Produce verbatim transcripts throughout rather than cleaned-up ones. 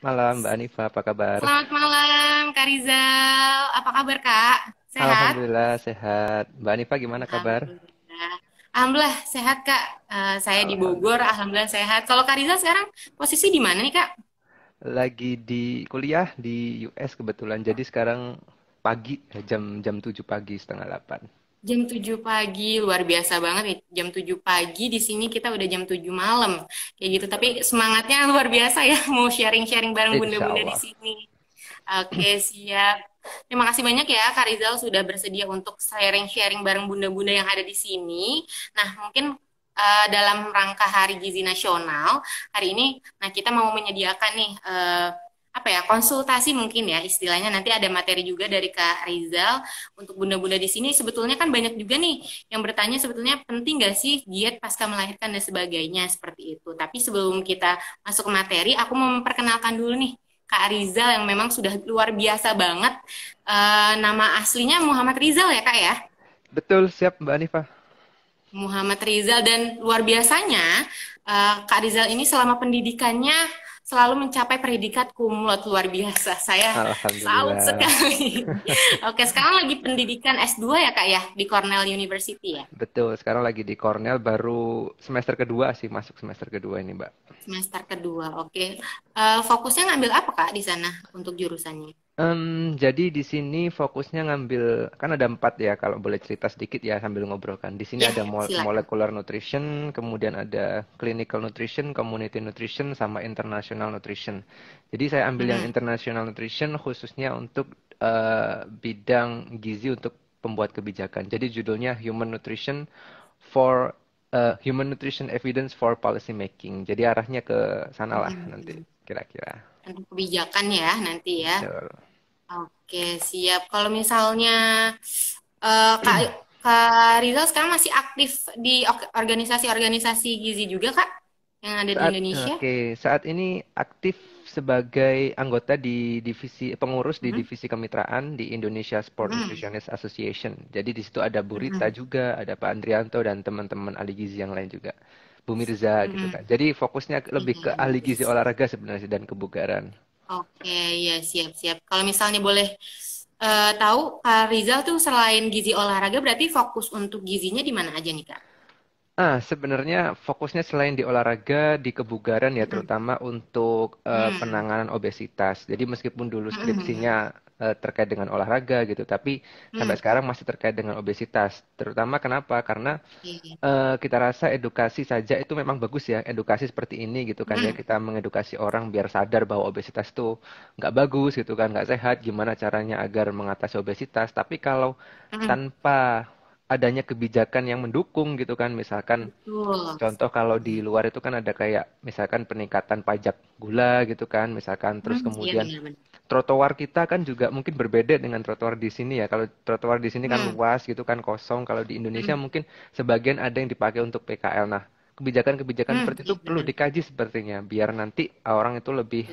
Malam Mbak Hanifah, apa kabar? Selamat malam Kak Rizal, apa kabar Kak? Sehat? Alhamdulillah sehat. Mbak Hanifah gimana kabar? Alhamdulillah, Alhamdulillah sehat Kak. Uh, saya di Bogor, Alhamdulillah sehat. Kalau Kak Rizal sekarang posisi di mana nih Kak? Lagi di kuliah di U S kebetulan. Jadi sekarang pagi, jam jam tujuh pagi, setengah delapan. Jam tujuh pagi, luar biasa banget nih. Jam tujuh pagi, di sini kita udah jam tujuh malam. Kayak gitu, tapi semangatnya luar biasa ya. Mau sharing-sharing bareng bunda-bunda di sini. Oke, siap. Terima kasih banyak ya Kak Rizal sudah bersedia untuk sharing-sharing bareng bunda-bunda yang ada di sini. Nah, mungkin uh, dalam rangka Hari Gizi Nasional, hari ini nah kita mau menyediakan nih uh, apa ya, konsultasi mungkin ya istilahnya, nanti ada materi juga dari Kak Rizal untuk bunda-bunda di sini. Sebetulnya kan banyak juga nih yang bertanya sebetulnya penting gak sih diet pasca melahirkan dan sebagainya seperti itu. Tapi sebelum kita masuk ke materi, aku mau memperkenalkan dulu nih Kak Rizal yang memang sudah luar biasa banget. E, nama aslinya Muhammad Rizal ya Kak ya? Betul, siap Mbak Hanifah. Muhammad Rizal, dan luar biasanya e, Kak Rizal ini selama pendidikannya selalu mencapai predikat cum laude, luar biasa. Saya salut sekali. Oke, sekarang lagi pendidikan S dua ya Kak ya, di Cornell University ya? Betul, sekarang lagi di Cornell, baru semester kedua sih, masuk semester kedua ini Mbak. Semester kedua, oke. Okay. Uh, fokusnya ngambil apa Kak di sana untuk jurusannya? Um, jadi di sini fokusnya ngambil, kan ada empat ya, kalau boleh cerita sedikit ya sambil ngobrolkan. Di sini yeah, ada mo silakan. Molecular nutrition, kemudian ada clinical nutrition, community nutrition, sama international nutrition. Jadi saya ambil hmm. yang international nutrition khususnya untuk uh, bidang gizi untuk pembuat kebijakan. Jadi judulnya Human Nutrition for uh, Human Nutrition Evidence for Policy Making. Jadi arahnya ke sana lah hmm. nanti kira-kira. Kebijakan ya nanti ya. Betul. Oke, siap. Kalau misalnya uh, Kak, Kak Rizal sekarang masih aktif di organisasi-organisasi gizi juga Kak yang ada saat, di Indonesia? Oke, saat ini aktif sebagai anggota di divisi pengurus di hmm. divisi kemitraan di Indonesia Sport hmm. Nutritionist Association. Jadi di situ ada Bu Rita hmm. juga, ada Pak Andrianto dan teman-teman ahli gizi yang lain juga. Bu Mirza hmm. gitu kan. Jadi fokusnya lebih ke hmm. ahli gizi olahraga sebenarnya dan kebugaran. Oke, ya siap-siap. Kalau misalnya boleh uh, tahu, Kak Rizal tuh selain gizi olahraga berarti fokus untuk gizinya di mana aja nih Kak? Ah, sebenarnya fokusnya selain di olahraga, di kebugaran ya, terutama hmm. untuk uh, hmm. penanganan obesitas. Jadi meskipun dulu skripsinya uh, terkait dengan olahraga gitu, tapi hmm. sampai sekarang masih terkait dengan obesitas. Terutama kenapa? Karena uh, kita rasa edukasi saja itu memang bagus ya, edukasi seperti ini gitu kan hmm. ya, kita mengedukasi orang biar sadar bahwa obesitas itu nggak bagus gitu kan, nggak sehat, gimana caranya agar mengatasi obesitas. Tapi kalau hmm. tanpa adanya kebijakan yang mendukung gitu kan, misalkan Betul. contoh kalau di luar itu kan ada kayak misalkan peningkatan pajak gula gitu kan, misalkan terus hmm, kemudian iya, iya, iya. trotoar kita kan juga mungkin berbeda dengan trotoar di sini ya. Kalau trotoar di sini kan hmm. luas gitu kan, kosong. Kalau di Indonesia hmm. mungkin sebagian ada yang dipakai untuk P K L. Nah, kebijakan-kebijakan hmm, seperti itu iya, perlu dikaji sepertinya biar nanti orang itu lebih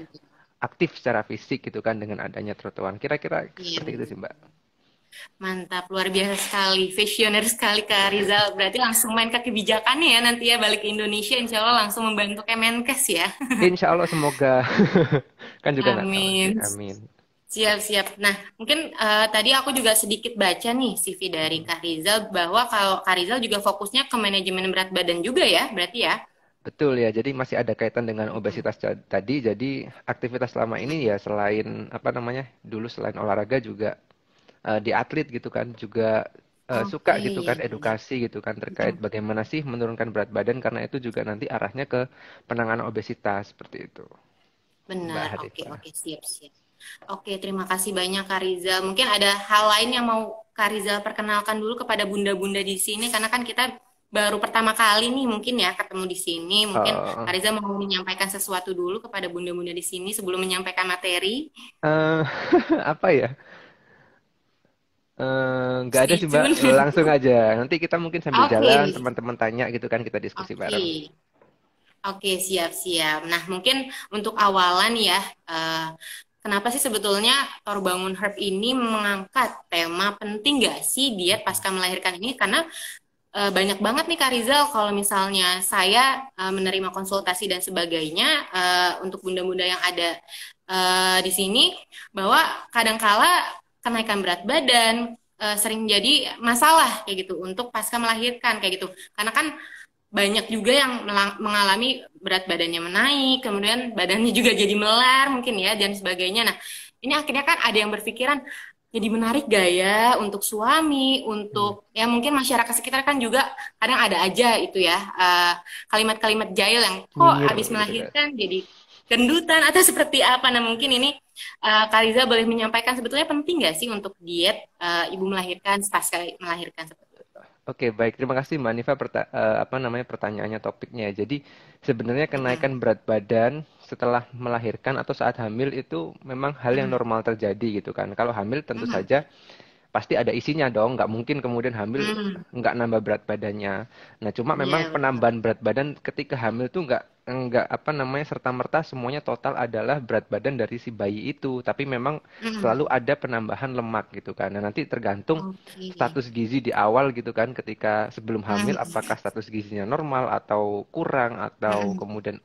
aktif secara fisik gitu kan dengan adanya trotoar. Kira-kira iya. seperti itu sih Mbak. Mantap, luar biasa sekali, visioner sekali Kak Rizal. Berarti langsung main ke kebijakannya ya nanti ya, balik ke Indonesia insya Allah langsung membantu Kemenkes ya. Insya Allah semoga. Kan juga amin. Amin. Siap-siap. Nah, mungkin uh, tadi aku juga sedikit baca nih C V dari Kak Rizal, bahwa kalau Kak Rizal juga fokusnya ke manajemen berat badan juga ya, berarti ya. Betul ya, jadi masih ada kaitan dengan obesitas tadi. Jadi aktivitas selama ini ya selain apa namanya, dulu selain olahraga juga di atlet gitu kan, juga uh, okay. suka gitu kan, edukasi gitu kan terkait bagaimana sih menurunkan berat badan, karena itu juga nanti arahnya ke penanganan obesitas seperti itu. Benar, oke, oke, siap, siap. Oke, terima kasih banyak Kak Rizal. Mungkin ada hal lain yang mau Kak Rizal perkenalkan dulu kepada bunda-bunda di sini, karena kan kita baru pertama kali nih mungkin ya ketemu di sini. Mungkin uh, Kak Rizal mau menyampaikan sesuatu dulu kepada bunda-bunda di sini sebelum menyampaikan materi. Uh, apa ya? Nggak uh, ada sih Mbak, langsung aja. Nanti kita mungkin sambil okay. jalan, teman-teman tanya gitu kan, kita diskusi okay. bareng. Oke, okay, siap-siap. Nah, mungkin untuk awalan ya, uh, kenapa sih sebetulnya Torbangun Herb ini mengangkat tema penting nggak sih diet pasca melahirkan ini? Karena uh, banyak banget nih Kak Rizal, kalau misalnya saya uh, menerima konsultasi dan sebagainya uh, untuk bunda-bunda yang ada uh, di sini bahwa kadangkala kenaikan berat badan uh, sering jadi masalah kayak gitu untuk pasca melahirkan kayak gitu, karena kan banyak juga yang mengalami berat badannya menaik, kemudian badannya juga jadi melar mungkin ya, dan sebagainya. Nah, ini akhirnya kan ada yang berpikiran, jadi menarik gaya untuk suami, untuk ya mungkin masyarakat sekitar kan juga kadang ada aja itu ya, kalimat-kalimat uh, jahil yang kok oh, habis melahirkan jadi gendutan atau seperti apa. Nah, mungkin ini uh, Kak Riza boleh menyampaikan sebetulnya penting nggak sih untuk diet uh, ibu melahirkan, pasca melahirkan seperti Oke, baik. Terima kasih Mbak Hanifah perta- apa namanya pertanyaannya, topiknya. Jadi sebenarnya kenaikan berat badan setelah melahirkan atau saat hamil itu memang hal yang normal terjadi gitu kan. Kalau hamil tentu saja pasti ada isinya dong, nggak mungkin kemudian hamil nggak nambah berat badannya. Nah, cuma memang penambahan berat badan ketika hamil tuh nggak enggak apa namanya serta-merta semuanya total adalah berat badan dari si bayi itu, tapi memang mm. selalu ada penambahan lemak gitu kan. Nah, nanti tergantung okay. status gizi di awal gitu kan, ketika sebelum hamil mm. apakah status gizinya normal atau kurang atau mm. kemudian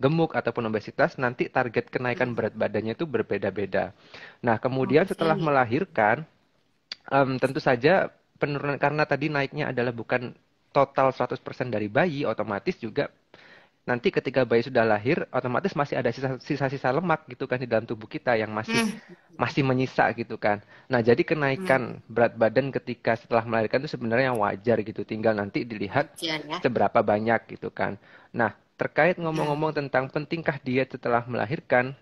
gemuk ataupun obesitas, nanti target kenaikan mm. berat badannya itu berbeda-beda. Nah, kemudian okay. setelah melahirkan um, tentu saja penurunan, karena tadi naiknya adalah bukan total seratus persen dari bayi, otomatis juga nanti ketika bayi sudah lahir, otomatis masih ada sisa-sisa lemak gitu kan di dalam tubuh kita yang masih mm. masih menyisa gitu kan. Nah, jadi kenaikan mm. berat badan ketika setelah melahirkan itu sebenarnya wajar gitu, tinggal nanti dilihat ya, ya. seberapa banyak gitu kan. Nah, terkait ngomong-ngomong tentang pentingkah diet setelah melahirkan,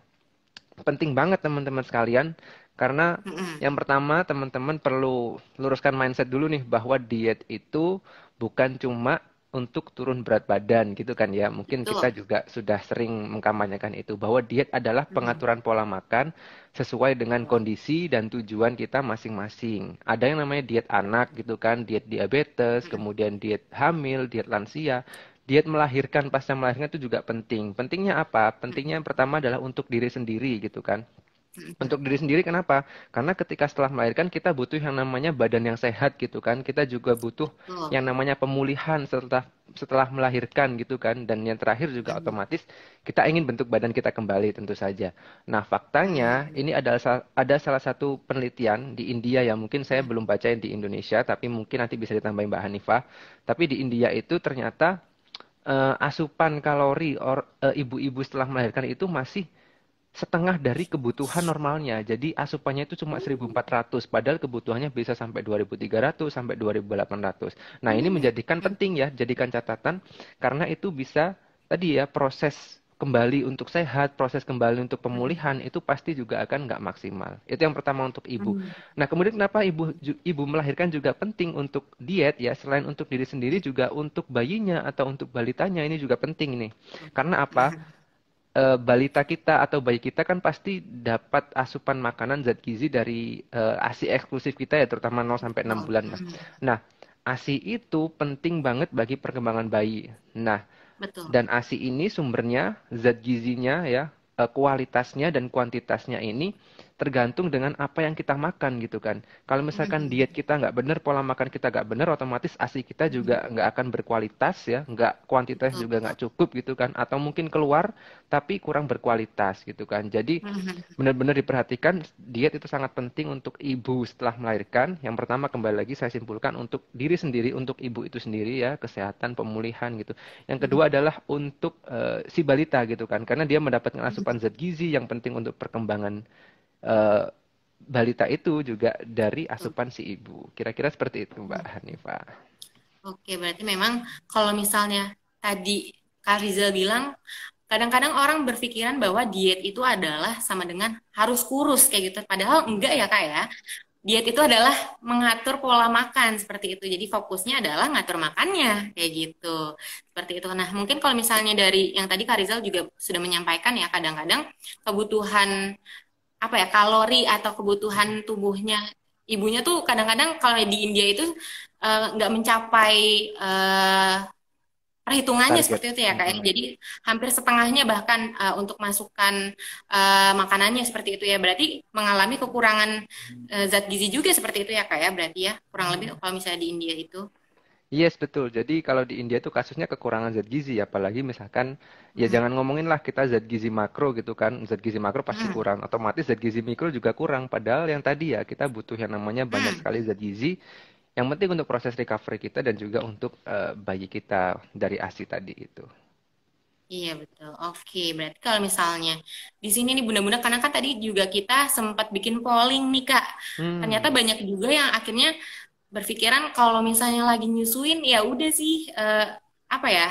penting banget teman-teman sekalian. Karena yang pertama teman-teman perlu luruskan mindset dulu nih, bahwa diet itu bukan cuma untuk turun berat badan gitu kan ya. Mungkin Betul. kita juga sudah sering mengkampanyekan itu, bahwa diet adalah pengaturan pola makan sesuai dengan kondisi dan tujuan kita masing-masing. Ada yang namanya diet anak gitu kan, diet diabetes, kemudian diet hamil, diet lansia, diet melahirkan, pasca melahirkan itu juga penting. Pentingnya apa? Pentingnya yang pertama adalah untuk diri sendiri gitu kan. Untuk diri sendiri kenapa? Karena ketika setelah melahirkan kita butuh yang namanya badan yang sehat gitu kan. Kita juga butuh oh. yang namanya pemulihan setelah setelah melahirkan gitu kan. Dan yang terakhir juga hmm. otomatis kita ingin bentuk badan kita kembali tentu saja. Nah, faktanya hmm. ini ada, ada salah satu penelitian di India yang mungkin saya belum bacain di Indonesia, tapi mungkin nanti bisa ditambahin Mbak Hanifah. Tapi di India itu ternyata uh, asupan kalori or, uh, ibu-ibu setelah melahirkan itu masih setengah dari kebutuhan normalnya. Jadi asupannya itu cuma seribu empat ratus, padahal kebutuhannya bisa sampai dua ribu tiga ratus, sampai dua ribu delapan ratus. Nah, ini menjadikan penting ya, jadikan catatan, karena itu bisa tadi ya, proses kembali untuk sehat, proses kembali untuk pemulihan itu pasti juga akan nggak maksimal. Itu yang pertama untuk ibu. Nah, kemudian kenapa ibu ibu melahirkan juga penting untuk diet ya, selain untuk diri sendiri juga untuk bayinya atau untuk balitanya, ini juga penting nih. Karena apa? E, balita kita atau bayi kita kan pasti dapat asupan makanan zat gizi dari e, ASI eksklusif kita ya, terutama nol sampai enam bulan. Mas. Nah, ASI itu penting banget bagi perkembangan bayi. Nah, Betul. dan ASI ini sumbernya, zat gizinya ya, e, kualitasnya dan kuantitasnya ini tergantung dengan apa yang kita makan gitu kan. Kalau misalkan diet kita nggak benar, pola makan kita nggak benar, otomatis ASI kita juga nggak akan berkualitas ya, nggak, kuantitas juga nggak cukup gitu kan, atau mungkin keluar tapi kurang berkualitas gitu kan. Jadi benar-benar diperhatikan, diet itu sangat penting untuk ibu setelah melahirkan. Yang pertama kembali lagi saya simpulkan, untuk diri sendiri, untuk ibu itu sendiri ya, kesehatan, pemulihan gitu. Yang kedua adalah untuk uh, si balita gitu kan, karena dia mendapatkan asupan zat gizi yang penting untuk perkembangan Uh, balita itu juga dari asupan si ibu. Kira-kira seperti itu Mbak Hanifah. Oke, berarti memang kalau misalnya tadi Kak Rizal bilang, kadang-kadang orang berpikiran bahwa diet itu adalah sama dengan harus kurus kayak gitu, padahal enggak ya Kak ya. Diet itu adalah mengatur pola makan seperti itu. Jadi fokusnya adalah ngatur makannya kayak gitu. Seperti itu. Nah, mungkin kalau misalnya dari yang tadi Kak Rizal juga sudah menyampaikan ya, kadang-kadang kebutuhan apa ya, kalori atau kebutuhan tubuhnya ibunya tuh kadang-kadang kalau di India itu nggak uh, mencapai uh, perhitungannya target. Seperti itu ya Kak. Mm-hmm. Jadi hampir setengahnya bahkan uh, untuk masukan uh, makanannya seperti itu ya, berarti mengalami kekurangan uh, zat gizi juga seperti itu ya Kak ya, berarti ya kurang lebih kalau misalnya di India itu. Yes, betul. Jadi kalau di India itu kasusnya kekurangan zat gizi, apalagi misalkan ya hmm. jangan ngomongin lah kita zat gizi makro gitu kan, zat gizi makro pasti hmm. kurang, otomatis zat gizi mikro juga kurang. Padahal yang tadi ya kita butuh yang namanya banyak sekali zat gizi, yang penting untuk proses recovery kita dan juga untuk uh, bayi kita dari ASI tadi itu. Iya betul. Oke, berarti kalau misalnya di sini nih bunda-bunda, karena kan tadi juga kita sempat bikin polling nih kak, hmm. ternyata banyak juga yang akhirnya berpikiran kalau misalnya lagi nyusuin ya udah sih uh, apa ya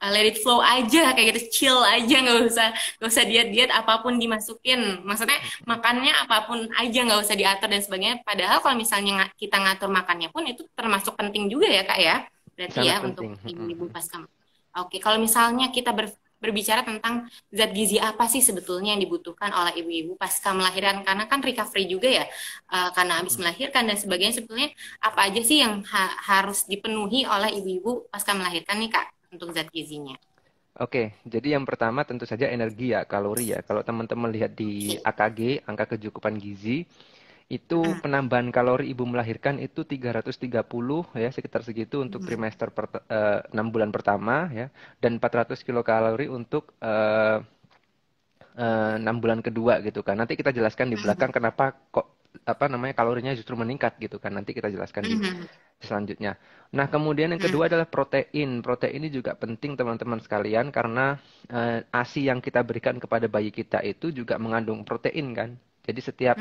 uh, let it flow aja kayak gitu, chill aja, nggak usah nggak usah diet-diet, apapun dimasukin, maksudnya makannya apapun aja, nggak usah diatur dan sebagainya. Padahal kalau misalnya kita ngatur makannya pun itu termasuk penting juga ya kak ya, berarti sangat ya penting untuk ibu-ibu pasca. Oke, kalau misalnya kita ber, berbicara tentang zat gizi apa sih sebetulnya yang dibutuhkan oleh ibu-ibu pasca melahirkan, karena kan recovery juga ya, uh, karena habis melahirkan dan sebagainya, sebetulnya apa aja sih yang ha harus dipenuhi oleh ibu-ibu pasca melahirkan nih kak untuk zat gizinya? Oke, jadi yang pertama tentu saja energi ya, kalori ya. Kalau teman-teman lihat di A K G, angka kecukupan gizi, itu penambahan kalori ibu melahirkan itu tiga ratus tiga puluh ya, sekitar segitu untuk trimester per, uh, enam bulan pertama ya, dan empat ratus kilokalori untuk uh, uh, enam bulan kedua gitu kan. Nanti kita jelaskan di belakang kenapa kok apa namanya kalorinya justru meningkat gitu kan, nanti kita jelaskan di selanjutnya. Nah, kemudian yang kedua adalah protein. Protein ini juga penting teman-teman sekalian, karena uh, ASI yang kita berikan kepada bayi kita itu juga mengandung protein kan. Jadi setiap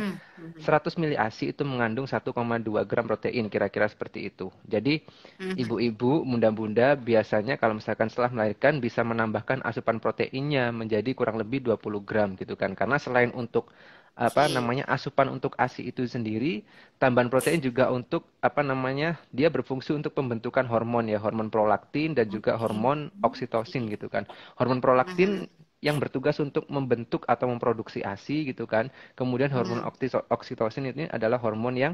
seratus mili ASI itu mengandung satu koma dua gram protein, kira-kira seperti itu. Jadi ibu-ibu, bunda-bunda biasanya kalau misalkan setelah melahirkan bisa menambahkan asupan proteinnya menjadi kurang lebih dua puluh gram gitu kan. Karena selain untuk apa namanya asupan untuk ASI itu sendiri, tambahan protein juga untuk apa namanya dia berfungsi untuk pembentukan hormon ya, hormon prolaktin dan juga hormon oksitosin gitu kan. Hormon prolaktin yang bertugas untuk membentuk atau memproduksi ASI gitu kan. Kemudian hormon oksitosin ini adalah hormon yang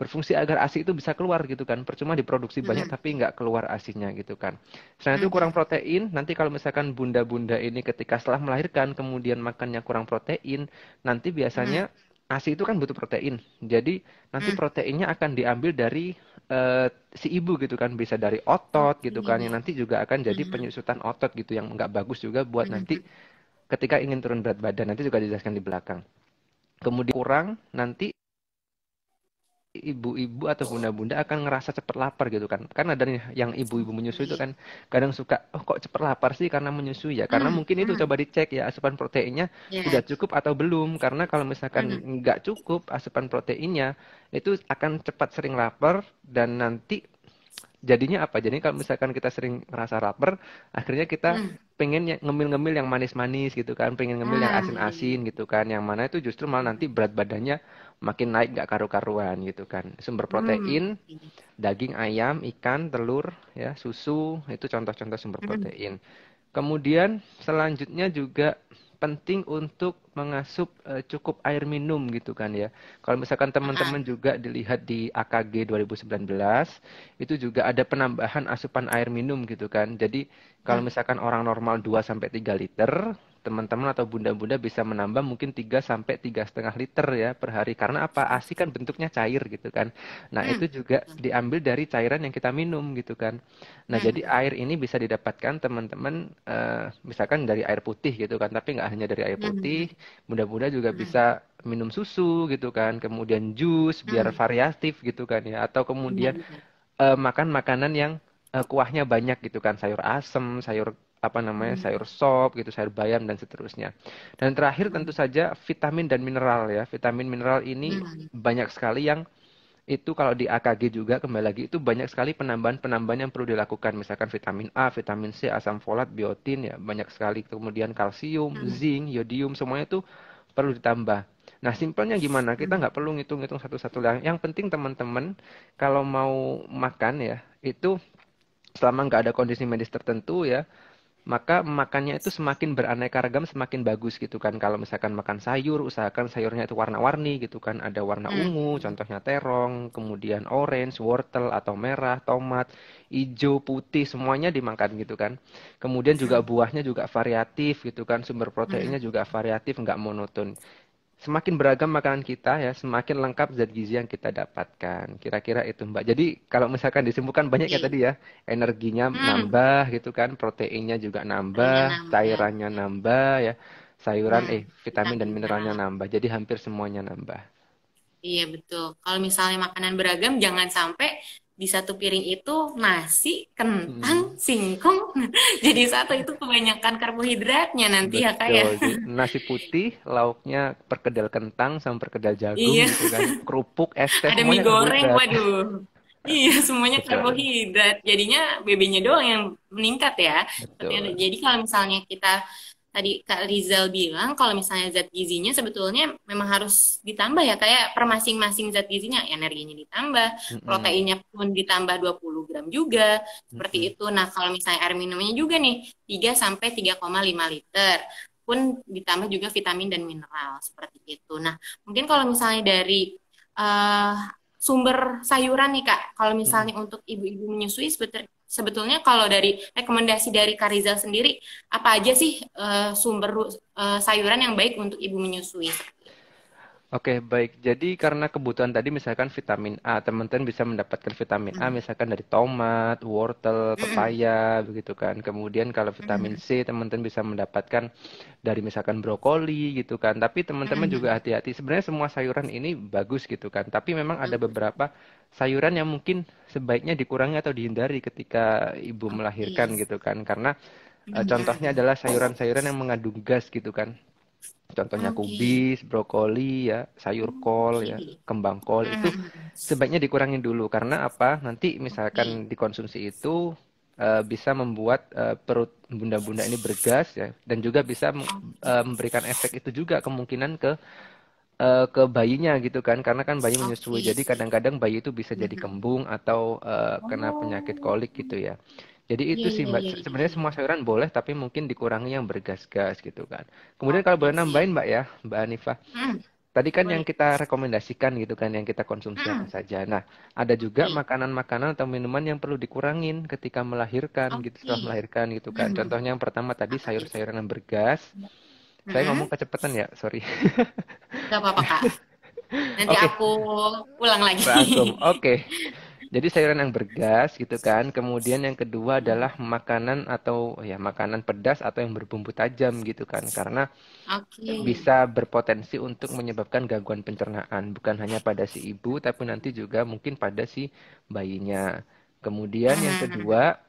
berfungsi agar ASI itu bisa keluar gitu kan. Percuma diproduksi banyak tapi nggak keluar ASInya gitu kan. Selain itu kurang protein, nanti kalau misalkan bunda-bunda ini ketika setelah melahirkan kemudian makannya kurang protein, nanti biasanya ASI itu kan butuh protein. Jadi nanti proteinnya akan diambil dari Uh, si ibu gitu kan, bisa dari otot gitu kan, yang nanti juga akan jadi penyusutan otot gitu, yang nggak bagus juga buat nanti ketika ingin turun berat badan, nanti juga dijelaskan di belakang. Kemudian kurang, nanti ibu-ibu atau bunda-bunda akan ngerasa cepat lapar gitu kan, karena ada yang ibu-ibu menyusui itu kan kadang suka, oh kok cepat lapar sih karena menyusui ya, karena mungkin itu coba dicek ya asupan proteinnya sudah cukup atau belum, karena kalau misalkan nggak cukup asupan proteinnya itu akan cepat sering lapar, dan nanti jadinya apa? Jadi kalau misalkan kita sering ngerasa lapar, akhirnya kita hmm. pengen ngemil-ngemil yang manis-manis gitu kan, pengen ngemil hmm. yang asin-asin gitu kan, yang mana itu justru malah nanti berat badannya makin naik, gak karu-karuan gitu kan. Sumber protein, hmm. daging ayam, ikan, telur, ya susu, itu contoh-contoh sumber protein. Hmm. Kemudian selanjutnya juga penting untuk mengasup uh, cukup air minum gitu kan ya. Kalau misalkan teman-teman juga dilihat di A K G dua ribu sembilan belas, itu juga ada penambahan asupan air minum gitu kan. Jadi kalau misalkan orang normal dua sampai tiga liter, teman-teman atau bunda-bunda bisa menambah mungkin tiga sampai tiga koma lima liter ya per hari. Karena apa? ASI kan bentuknya cair gitu kan. Nah, hmm. itu juga diambil dari cairan yang kita minum gitu kan. Nah, hmm. jadi air ini bisa didapatkan teman-teman uh, misalkan dari air putih gitu kan. Tapi nggak hanya dari air putih, bunda-bunda juga hmm. bisa minum susu gitu kan, kemudian jus biar hmm. variatif gitu kan ya, atau kemudian hmm. uh, makan makanan yang uh, kuahnya banyak gitu kan, sayur asem, sayur apa namanya hmm. sayur sop gitu, sayur bayam dan seterusnya. Dan terakhir tentu saja vitamin dan mineral ya. Vitamin mineral ini hmm. banyak sekali yang itu kalau di A K G juga kembali lagi itu banyak sekali penambahan-penambahan yang perlu dilakukan, misalkan vitamin A, vitamin C, asam folat, biotin ya, banyak sekali, kemudian kalsium, hmm. zinc, yodium, semuanya itu perlu ditambah. Nah, simpelnya gimana? Kita nggak perlu ngitung-ngitung satu-satu. Yang penting teman-teman kalau mau makan ya, itu selama nggak ada kondisi medis tertentu ya, maka makannya itu semakin beraneka ragam semakin bagus gitu kan. Kalau misalkan makan sayur, usahakan sayurnya itu warna-warni gitu kan. Ada warna ungu, contohnya terong, kemudian orange, wortel atau merah, tomat, hijau, putih, semuanya dimakan gitu kan. Kemudian juga buahnya juga variatif gitu kan, sumber proteinnya juga variatif, nggak monoton. semakin beragam makanan kita ya, semakin lengkap zat gizi yang kita dapatkan. Kira-kira itu, Mbak. Jadi kalau misalkan disimpulkan banyak ya tadi ya, energinya hmm. nambah gitu kan, proteinnya juga nambah, nambah. cairannya nambah ya, sayuran hmm. eh vitamin dan mineralnya nambah. Jadi hampir semuanya nambah. Iya betul. Kalau misalnya makanan beragam, jangan sampai di satu piring itu nasi, kentang, hmm. singkong jadi satu, itu kebanyakan karbohidratnya nanti. Betul, ya Kak ya. Nasi putih, lauknya perkedel kentang sama perkedel jagung, iya. gitu kan. Kerupuk, es teh, ada mie goreng, waduh. Iya, semuanya betul. Karbohidrat. Jadinya B B-nya doang yang meningkat ya. Betul. Jadi kalau misalnya kita tadi Kak Rizal bilang, kalau misalnya zat gizinya sebetulnya memang harus ditambah ya, kayak per masing-masing zat gizinya, energinya ditambah, mm-hmm. proteinnya pun ditambah dua puluh gram juga, seperti mm-hmm. itu. Nah, kalau misalnya air minumnya juga nih, tiga sampai tiga koma lima liter, pun ditambah juga vitamin dan mineral, seperti itu. Nah, mungkin kalau misalnya dari uh, sumber sayuran nih Kak, kalau misalnya mm-hmm. untuk ibu-ibu menyusui, sebetulnya Sebetulnya kalau dari rekomendasi dari Kak Rizal sendiri, apa aja sih uh, sumber uh, sayuran yang baik untuk ibu menyusui? Oke, baik. Jadi karena kebutuhan tadi misalkan vitamin A, teman-teman bisa mendapatkan vitamin A misalkan dari tomat, wortel, pepaya, begitu kan. Kemudian kalau vitamin C, teman-teman bisa mendapatkan dari misalkan brokoli gitu kan. Tapi teman-teman juga hati-hati. Sebenarnya semua sayuran ini bagus gitu kan. Tapi memang ada beberapa sayuran yang mungkin sebaiknya dikurangi atau dihindari ketika ibu melahirkan gitu kan. Karena uh, contohnya adalah sayuran-sayuran yang mengandung gas gitu kan. Contohnya okay. kubis, brokoli, ya, sayur kol, okay. ya, kembang kol, mm. itu sebaiknya dikurangin dulu. Karena apa? Nanti misalkan okay. dikonsumsi itu uh, bisa membuat uh, perut bunda-bunda ini bergas ya, dan juga bisa uh, memberikan efek itu juga kemungkinan ke uh, ke bayinya gitu kan. Karena kan bayi menyusui, okay. jadi kadang-kadang bayi itu bisa jadi kembung atau uh, kena penyakit kolik gitu ya. Jadi itu yeah, sih Mbak, yeah, yeah. sebenarnya semua sayuran boleh, tapi mungkin dikurangi yang bergas-gas gitu kan. Kemudian oh, kalau boleh nambahin Mbak ya, Mbak Hanifah. Mm, Tadi kan boleh. Yang kita rekomendasikan gitu kan, yang kita konsumsi mm. saja. Nah, ada juga makanan-makanan atau minuman yang perlu dikurangin ketika melahirkan okay. gitu, setelah melahirkan gitu kan. Mm. Contohnya yang pertama tadi sayur-sayuran yang bergas. Mm. Saya ngomong kecepatan ya, sorry. Gak apa-apa Kak, nanti okay. aku ulang lagi. Oke. Okay. Jadi sayuran yang bergas gitu kan. Kemudian yang kedua adalah makanan atau ya makanan pedas atau yang berbumbu tajam gitu kan. Karena okay. bisa berpotensi untuk menyebabkan gangguan pencernaan. Bukan hanya pada si ibu, tapi nanti juga mungkin pada si bayinya. Kemudian yang kedua,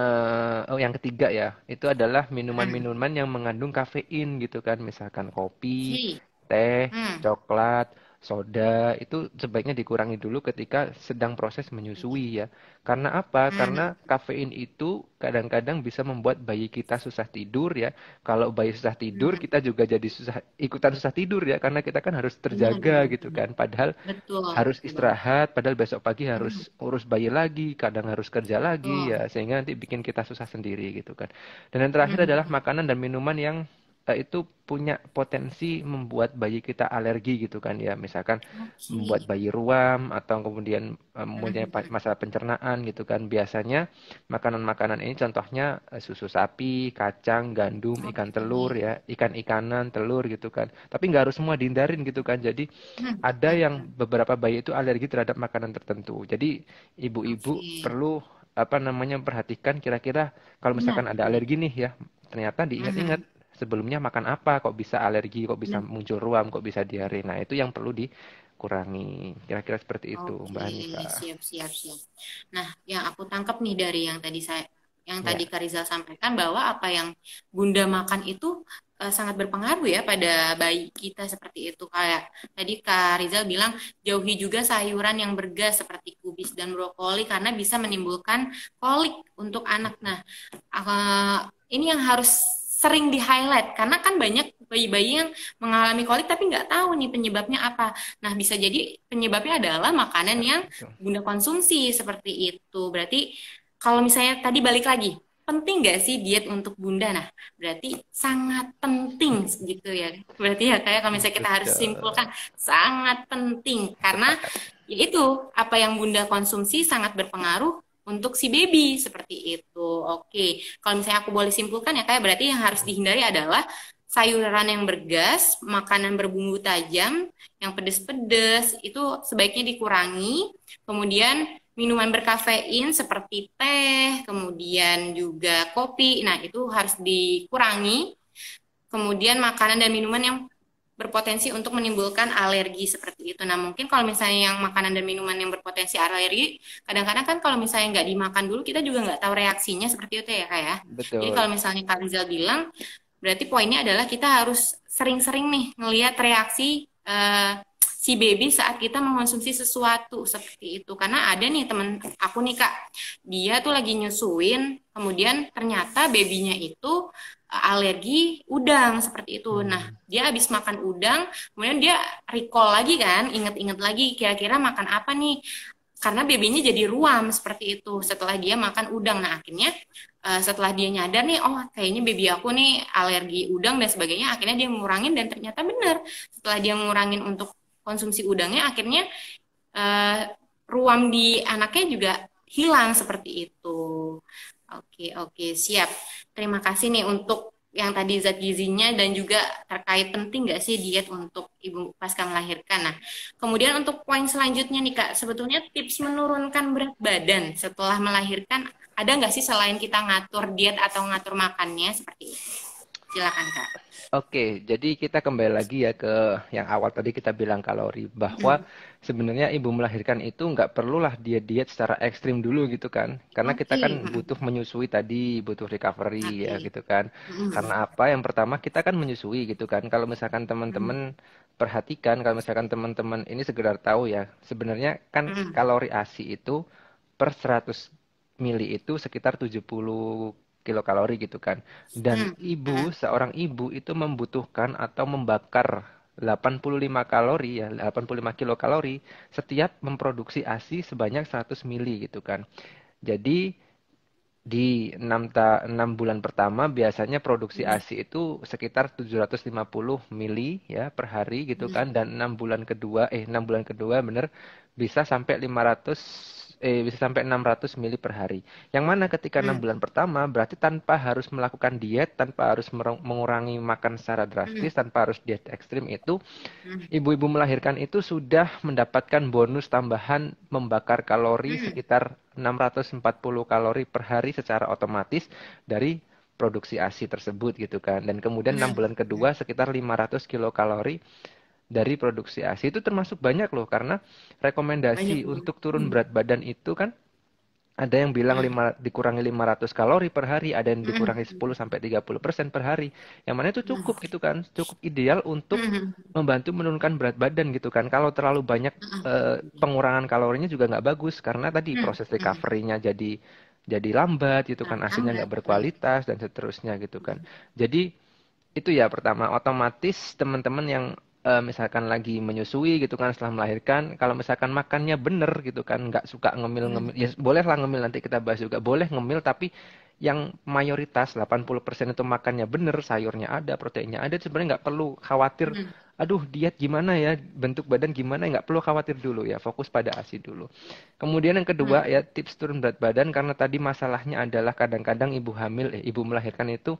uh, oh yang ketiga ya, itu adalah minuman-minuman yang mengandung kafein gitu kan. Misalkan kopi, teh, coklat, soda, itu sebaiknya dikurangi dulu ketika sedang proses menyusui ya. Karena apa? Hmm. Karena kafein itu kadang-kadang bisa membuat bayi kita susah tidur ya. Kalau bayi susah tidur, hmm. kita juga jadi susah, ikutan susah tidur ya. Karena kita kan harus terjaga hmm. gitu kan. Padahal Betul. harus istirahat, padahal besok pagi harus hmm. urus bayi lagi, kadang harus kerja lagi oh. ya. Sehingga nanti bikin kita susah sendiri gitu kan. Dan yang terakhir hmm. adalah makanan dan minuman yang itu punya potensi membuat bayi kita alergi gitu kan ya, misalkan okay. membuat bayi ruam atau kemudian mempunyai masalah pencernaan gitu kan. Biasanya makanan-makanan ini contohnya susu sapi, kacang, gandum, okay. ikan telur ya, ikan-ikanan, telur gitu kan. Tapi nggak harus semua dihindarin gitu kan. Jadi ada yang beberapa bayi itu alergi terhadap makanan tertentu. Jadi ibu-ibu okay. perlu apa namanya perhatikan kira-kira kalau misalkan yeah. ada alergi nih ya, ternyata diingat-ingat uh-huh. sebelumnya makan apa, kok bisa alergi, kok bisa muncul ruam, kok bisa diare. Nah, itu yang perlu dikurangi. Kira-kira seperti itu, okay. Mbak Hanifah. Siap, siap, siap. Nah, yang aku tangkap nih dari yang tadi saya yang ya. tadi Kak Rizal sampaikan, bahwa apa yang bunda makan itu uh, sangat berpengaruh ya pada bayi kita, seperti itu. Kayak tadi Kak Rizal bilang, jauhi juga sayuran yang bergas seperti kubis dan brokoli karena bisa menimbulkan kolik untuk anak. Nah, uh, ini yang harus sering di-highlight, karena kan banyak bayi-bayi yang mengalami kolik tapi nggak tahu nih penyebabnya apa. Nah, bisa jadi penyebabnya adalah makanan yang bunda konsumsi, seperti itu. Berarti kalau misalnya tadi balik lagi, penting nggak sih diet untuk bunda? Nah, berarti sangat penting gitu ya. Berarti ya kayak kalau misalnya kita harus simpulkan, sangat penting. Karena yaitu apa yang bunda konsumsi sangat berpengaruh untuk si baby, seperti itu. Oke, kalau misalnya aku boleh simpulkan ya, kayak berarti yang harus dihindari adalah sayuran yang bergas, makanan berbumbu tajam, yang pedes-pedes, itu sebaiknya dikurangi. Kemudian minuman berkafein seperti teh, kemudian juga kopi, nah itu harus dikurangi. Kemudian makanan dan minuman yang berpotensi untuk menimbulkan alergi seperti itu. Nah mungkin kalau misalnya yang makanan dan minuman yang berpotensi alergi, kadang-kadang kan kalau misalnya nggak dimakan dulu, kita juga nggak tahu reaksinya seperti itu ya Kak ya. Betul. Jadi kalau misalnya Kak Rizal bilang, berarti poinnya adalah kita harus sering-sering nih ngelihat reaksi uh, si baby saat kita mengkonsumsi sesuatu seperti itu. Karena ada nih temen aku nih Kak, dia tuh lagi nyusuin, kemudian ternyata babynya itu alergi udang seperti itu. Nah dia habis makan udang, kemudian dia recall lagi kan, inget-inget lagi kira-kira makan apa nih, karena babynya jadi ruam seperti itu setelah dia makan udang. Nah akhirnya setelah dia nyadar nih, oh kayaknya baby aku nih alergi udang dan sebagainya, akhirnya dia ngurangin dan ternyata bener, setelah dia ngurangin untuk konsumsi udangnya, akhirnya uh, ruam di anaknya juga hilang seperti itu. Oke, oke, siap. Terima kasih nih untuk yang tadi zat gizinya dan juga terkait penting nggak sih diet untuk ibu pasca melahirkan. Nah, kemudian untuk poin selanjutnya nih Kak, sebetulnya tips menurunkan berat badan setelah melahirkan, ada nggak sih selain kita ngatur diet atau ngatur makannya seperti itu? Silakan Kak. Oke, jadi kita kembali lagi ya ke yang awal tadi kita bilang kalori, bahwa hmm. sebenarnya ibu melahirkan itu nggak perlulah diet-diet secara ekstrim dulu gitu kan, karena okay. kita kan butuh menyusui tadi, butuh recovery okay. ya gitu kan. Hmm. Karena apa? Yang pertama kita kan menyusui gitu kan. Kalau misalkan teman-teman hmm. perhatikan, kalau misalkan teman-teman ini segera tahu ya, sebenarnya kan hmm. kalori ASI itu per seratus mili itu sekitar tujuh puluh kilokalori gitu kan, dan ibu, seorang ibu itu membutuhkan atau membakar delapan puluh lima kalori ya, delapan puluh lima kilokalori setiap memproduksi ASI sebanyak seratus mili gitu kan. Jadi di enam bulan pertama biasanya produksi ASI itu sekitar tujuh ratus lima puluh mili ya per hari gitu kan, dan enam bulan kedua eh enam bulan kedua bener bisa sampai lima ratus Eh, bisa sampai enam ratus mili per hari. Yang mana ketika enam bulan pertama berarti tanpa harus melakukan diet, tanpa harus mengurangi makan secara drastis, tanpa harus diet ekstrim itu, ibu-ibu melahirkan itu sudah mendapatkan bonus tambahan membakar kalori sekitar enam ratus empat puluh kalori per hari secara otomatis dari produksi ASI tersebut gitu kan. Dan kemudian enam bulan kedua sekitar lima ratus kilokalori dari produksi ASI. Itu termasuk banyak loh, karena rekomendasi banyak untuk turun berat badan itu kan ada yang bilang lima, dikurangi lima ratus kalori per hari, ada yang dikurangi sepuluh sampai tiga puluh persen per hari. Yang mana itu cukup gitu kan, cukup ideal untuk membantu menurunkan berat badan gitu kan. Kalau terlalu banyak eh, pengurangan kalorinya juga nggak bagus, karena tadi proses recovery-nya jadi jadi lambat gitu kan, ASI-nya nggak berkualitas dan seterusnya gitu kan. Jadi itu ya pertama, otomatis teman-teman yang Uh, misalkan lagi menyusui gitu kan setelah melahirkan, kalau misalkan makannya bener gitu kan, nggak suka ngemil-ngemil, ya bolehlah ngemil, nanti kita bahas juga, boleh ngemil, tapi yang mayoritas delapan puluh persen itu makannya bener, sayurnya ada, proteinnya ada, sebenarnya nggak perlu khawatir, aduh diet gimana ya, bentuk badan gimana, nggak perlu khawatir dulu ya, fokus pada ASI dulu. Kemudian yang kedua ya, tips turun berat badan, karena tadi masalahnya adalah kadang-kadang ibu hamil, eh, ibu melahirkan itu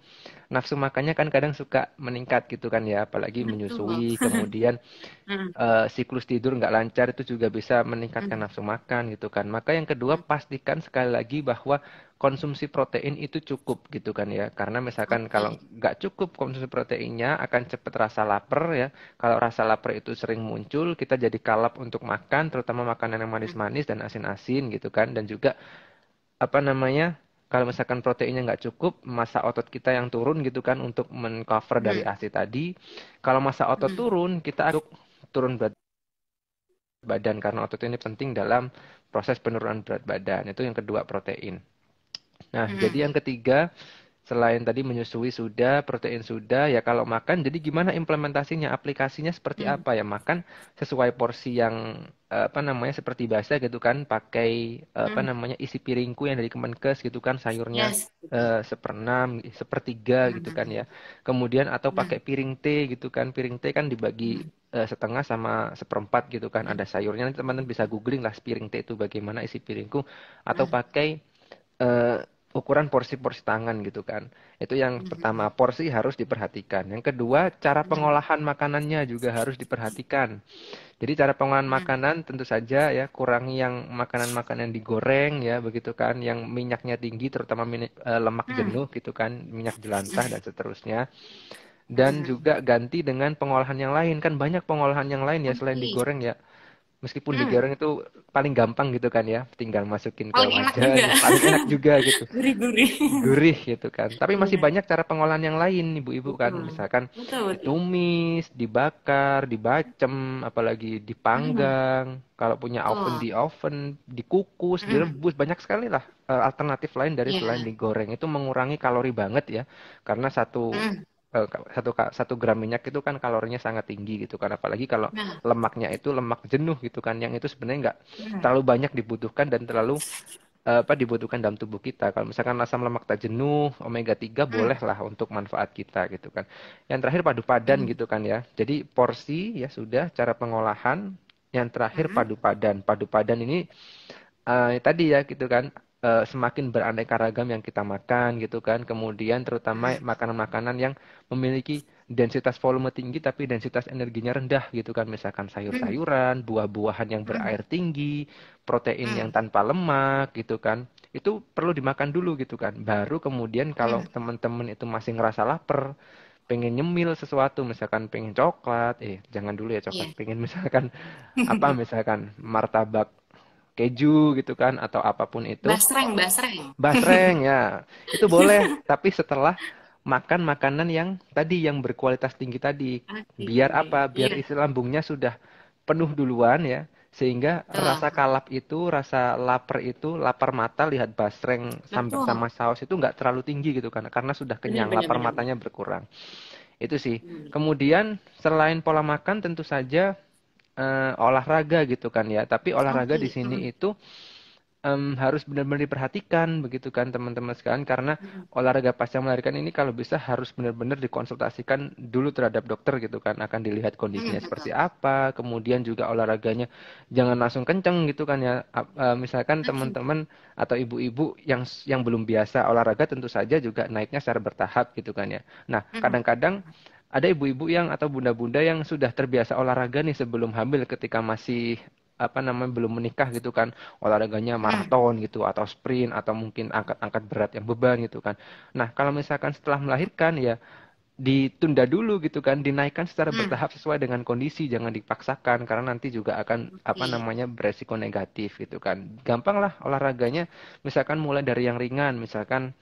nafsu makannya kan kadang suka meningkat gitu kan ya, apalagi menyusui, kemudian uh, siklus tidur nggak lancar, itu juga bisa meningkatkan nafsu makan gitu kan. Maka yang kedua, pastikan sekali lagi bahwa konsumsi protein itu cukup gitu kan ya, karena misalkan kalau nggak cukup konsumsi proteinnya akan cepat rasa lapar ya. Kalau rasa lapar itu sering muncul, kita jadi kalap untuk makan, terutama makanan yang manis-manis dan asin-asin gitu kan. Dan juga apa namanya, kalau misalkan proteinnya nggak cukup, massa otot kita yang turun gitu kan untuk men-cover dari ASI tadi. Kalau massa otot turun, kita akan turun berat badan, karena otot ini penting dalam proses penurunan berat badan. Itu yang kedua, protein. Nah, hmm. jadi yang ketiga, selain tadi menyusui sudah, protein sudah, ya kalau makan, jadi gimana implementasinya, aplikasinya seperti hmm. apa ya? Makan sesuai porsi yang apa namanya seperti biasa gitu kan, pakai hmm. apa namanya isi piringku yang dari Kemenkes gitu kan, sayurnya yes. uh, seperenam, sepertiga hmm. gitu kan ya. Kemudian atau pakai piring teh gitu kan, piring teh kan dibagi uh, setengah sama seperempat gitu kan, ada sayurnya. Nanti teman-teman bisa googling lah piring teh itu bagaimana isi piringku, atau hmm. pakai uh, ukuran porsi-porsi tangan gitu kan. Itu yang pertama, porsi harus diperhatikan. Yang kedua, cara pengolahan makanannya juga harus diperhatikan. Jadi cara pengolahan makanan tentu saja ya, kurangi yang makanan-makanan digoreng ya begitu kan, yang minyaknya tinggi terutama minyak, eh, lemak jenuh gitu kan, minyak jelantah dan seterusnya. Dan juga ganti dengan pengolahan yang lain, kan banyak pengolahan yang lain ya selain digoreng ya. Meskipun hmm. digoreng itu paling gampang gitu kan ya, tinggal masukin ke wajan, paling enak juga gitu, gurih-gurih, gurih gitu kan. Tapi masih banyak cara pengolahan yang lain, ibu-ibu kan, misalkan betul, betul. ditumis, dibakar, dibacem, apalagi dipanggang. Hmm. Kalau punya oven oh. di oven, dikukus, hmm. direbus, banyak sekali lah alternatif lain dari yeah. selain digoreng. Itu mengurangi kalori banget ya, karena satu hmm. Satu, satu gram minyak itu kan kalorinya sangat tinggi gitu kan, apalagi kalau nah. lemaknya itu lemak jenuh gitu kan, yang itu sebenarnya nggak nah. terlalu banyak dibutuhkan dan terlalu apa dibutuhkan dalam tubuh kita. Kalau misalkan asam lemak tak jenuh, omega tiga hmm. bolehlah untuk manfaat kita gitu kan. Yang terakhir padu padan hmm. gitu kan ya. Jadi porsi ya sudah, cara pengolahan, yang terakhir hmm. padu padan. Padu padan ini uh, tadi ya gitu kan. Semakin beraneka ragam yang kita makan gitu kan, kemudian terutama makanan-makanan yang memiliki densitas volume tinggi tapi densitas energinya rendah gitu kan, misalkan sayur-sayuran, buah-buahan yang berair tinggi, protein yang tanpa lemak gitu kan, itu perlu dimakan dulu gitu kan, baru kemudian kalau teman-teman itu masih ngerasa lapar, pengen nyemil sesuatu, misalkan pengen coklat, eh jangan dulu ya coklat, yeah. pengen misalkan apa misalkan martabak keju gitu kan, atau apapun itu. Basreng, basreng. Basreng, ya. Itu boleh, tapi setelah makan makanan yang tadi, yang berkualitas tinggi tadi. Okay. Biar apa? Biar isi lambungnya sudah penuh duluan ya, sehingga oh. rasa kalap itu, rasa lapar itu, lapar mata, lihat basreng sambil sama saus itu nggak terlalu tinggi gitu kan, karena sudah kenyang, bener, lapar bener. matanya berkurang. Itu sih. Hmm. Kemudian, selain pola makan tentu saja, Uh, olahraga gitu kan ya, tapi olahraga okay. di sini mm. itu um, harus benar-benar diperhatikan begitu kan teman-teman sekalian, karena mm. olahraga pasca melahirkan ini kalau bisa harus benar-benar dikonsultasikan dulu terhadap dokter gitu kan, akan dilihat kondisinya mm. seperti apa, kemudian juga olahraganya jangan langsung kenceng gitu kan ya, uh, misalkan mm. teman-teman atau ibu-ibu yang yang belum biasa olahraga tentu saja juga naiknya secara bertahap gitu kan ya. Nah mm. kadang-kadang ada ibu-ibu yang atau bunda-bunda yang sudah terbiasa olahraga nih sebelum hamil, ketika masih apa namanya belum menikah gitu kan, olahraganya maraton gitu atau sprint atau mungkin angkat-angkat berat yang beban gitu kan. Nah kalau misalkan setelah melahirkan ya ditunda dulu gitu kan, dinaikkan secara bertahap sesuai dengan kondisi, jangan dipaksakan karena nanti juga akan apa namanya beresiko negatif gitu kan. Gampang lah olahraganya, misalkan mulai dari yang ringan, misalkan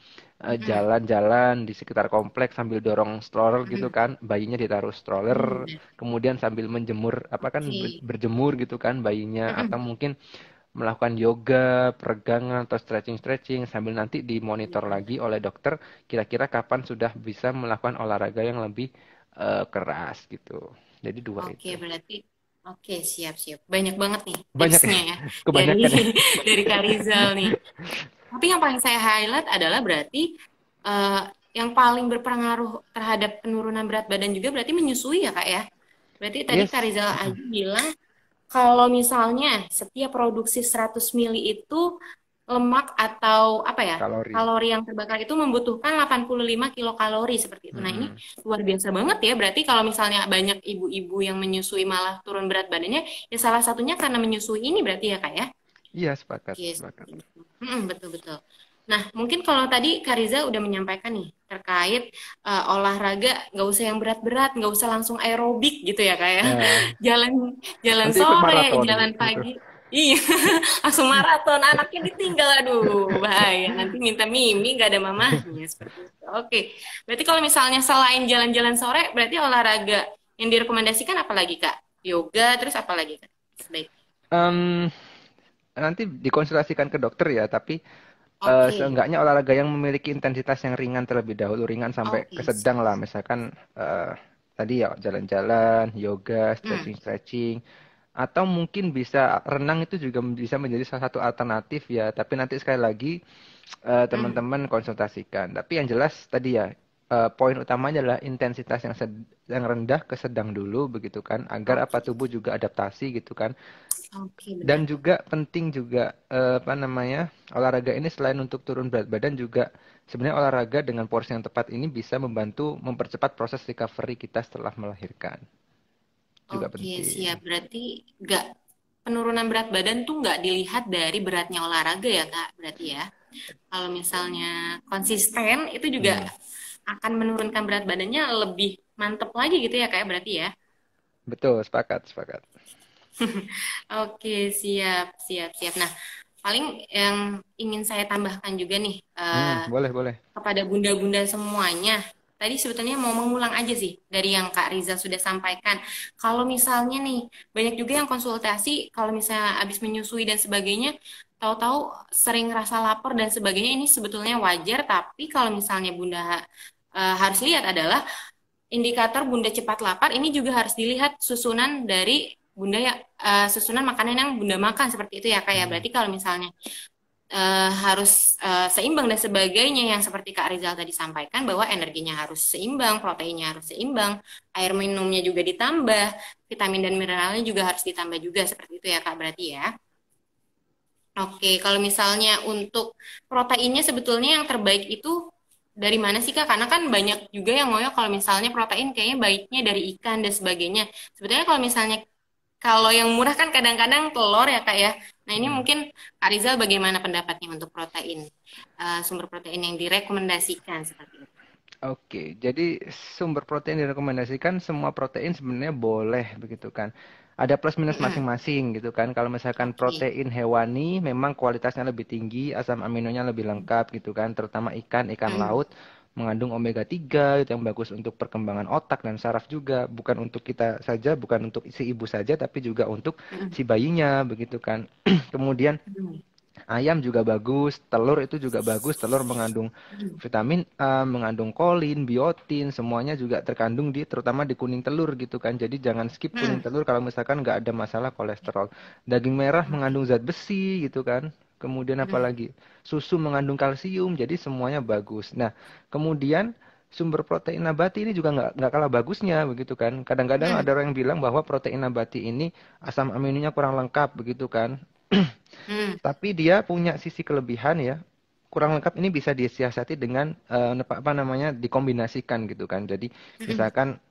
jalan-jalan di sekitar kompleks sambil dorong stroller gitu kan, bayinya ditaruh stroller, kemudian sambil menjemur apa kan berjemur gitu kan bayinya, atau mungkin melakukan yoga, peregangan atau stretching-stretching, sambil nanti dimonitor lagi oleh dokter kira-kira kapan sudah bisa melakukan olahraga yang lebih uh, keras gitu. Jadi dua itu. Oke, berarti Oke, siap-siap. Banyak banget nih tipsnya ya. Kebanyakan dari, ya. dari Kak Rizal nih. Tapi yang paling saya highlight adalah berarti uh, yang paling berpengaruh terhadap penurunan berat badan juga berarti menyusui ya Kak ya? Berarti tadi yes. Kak Rizal Aji bilang kalau misalnya setiap produksi seratus mililiter itu lemak atau apa ya, kalori, kalori yang terbakar itu membutuhkan delapan puluh lima kilokalori seperti itu. Hmm. Nah ini luar biasa banget ya, berarti kalau misalnya banyak ibu-ibu yang menyusui malah turun berat badannya, ya salah satunya karena menyusui ini berarti ya Kak ya? Iya, sepakat. Yes. sepakat. Hmm, betul-betul. Nah mungkin kalau tadi Kak Riza udah menyampaikan nih terkait uh, olahraga, nggak usah yang berat-berat, nggak usah langsung aerobik gitu ya Kak ya? Nah. jalan jalan Nanti sore, jalan pagi. Gitu. Iya, langsung maraton, anaknya ditinggal, aduh bahaya, nanti minta mimi gak ada mamahnya seperti itu. Oke, berarti kalau misalnya selain jalan-jalan sore, berarti olahraga yang direkomendasikan apalagi Kak? Yoga, terus apalagi Kak? Baik. Um, nanti dikonsultasikan ke dokter ya, tapi okay. uh, seenggaknya olahraga yang memiliki intensitas yang ringan terlebih dahulu, ringan sampai okay. ke sedang lah, misalkan uh, tadi ya jalan-jalan, yoga, stretching-stretching. Hmm. Atau mungkin bisa renang, itu juga bisa menjadi salah satu alternatif ya. Tapi nanti sekali lagi uh, teman-teman konsultasikan. Tapi yang jelas tadi ya, uh, poin utamanya adalah intensitas yang, yang rendah ke sedang dulu, begitu kan, agar apa tubuh juga adaptasi gitu kan. Okay, dan juga penting juga uh, apa namanya, olahraga ini selain untuk turun berat badan juga sebenarnya olahraga dengan porsi yang tepat ini bisa membantu mempercepat proses recovery kita setelah melahirkan. Juga okay, penting. Oke, siap. Berarti nggak, penurunan berat badan tuh nggak dilihat dari beratnya olahraga ya Kak, berarti ya. Kalau misalnya konsisten itu juga hmm. akan menurunkan berat badannya lebih mantep lagi gitu ya Kak, berarti ya. Betul, sepakat, sepakat. Oke, siap, siap, siap. Nah, paling yang ingin saya tambahkan juga nih hmm, uh, boleh, boleh. kepada bunda-bunda semuanya. Tadi sebetulnya mau mengulang aja sih dari yang Kak Rizal sudah sampaikan. Kalau misalnya nih, banyak juga yang konsultasi, kalau misalnya habis menyusui dan sebagainya, tahu-tahu sering rasa lapar dan sebagainya, ini sebetulnya wajar, tapi kalau misalnya bunda e, harus lihat adalah indikator bunda cepat lapar, ini juga harus dilihat susunan dari bunda ya, e, susunan makanan yang bunda makan, seperti itu ya Kak ya. Berarti kalau misalnya Uh, harus uh, seimbang dan sebagainya, yang seperti Kak Rizal tadi sampaikan bahwa energinya harus seimbang, proteinnya harus seimbang, air minumnya juga ditambah, vitamin dan mineralnya juga harus ditambah juga, seperti itu ya Kak, berarti ya. Oke, kalau misalnya untuk proteinnya sebetulnya yang terbaik itu dari mana sih Kak? Karena kan banyak juga yang ngoyo kalau misalnya protein kayaknya baiknya dari ikan dan sebagainya. Sebetulnya kalau misalnya kalau yang murah kan kadang-kadang telur ya Kak ya. Nah ini mungkin Kak Rizal bagaimana pendapatnya untuk protein, uh, sumber protein yang direkomendasikan seperti itu? Oke, jadi sumber protein direkomendasikan, semua protein sebenarnya boleh begitu kan. Ada plus minus masing-masing gitu kan. Kalau misalkan protein hewani memang kualitasnya lebih tinggi, asam aminonya lebih lengkap gitu kan. Terutama ikan, ikan hmm. laut mengandung omega tiga yang bagus untuk perkembangan otak dan saraf juga, bukan untuk kita saja, bukan untuk si ibu saja, tapi juga untuk si bayinya begitu kan. Kemudian ayam juga bagus, telur itu juga bagus, telur mengandung vitamin A, mengandung kolin, biotin, semuanya juga terkandung di, terutama di kuning telur gitu kan. Jadi jangan skip kuning telur kalau misalkan nggak ada masalah kolesterol. Daging merah mengandung zat besi gitu kan. Kemudian apalagi susu mengandung kalsium, jadi semuanya bagus. Nah, kemudian sumber protein nabati ini juga nggak nggak kalah bagusnya begitu kan. Kadang-kadang ada orang yang bilang bahwa protein nabati ini asam aminonya kurang lengkap begitu kan. Tapi dia punya sisi kelebihan ya. Kurang lengkap ini bisa disiasati dengan uh, apa namanya dikombinasikan gitu kan. Jadi misalkan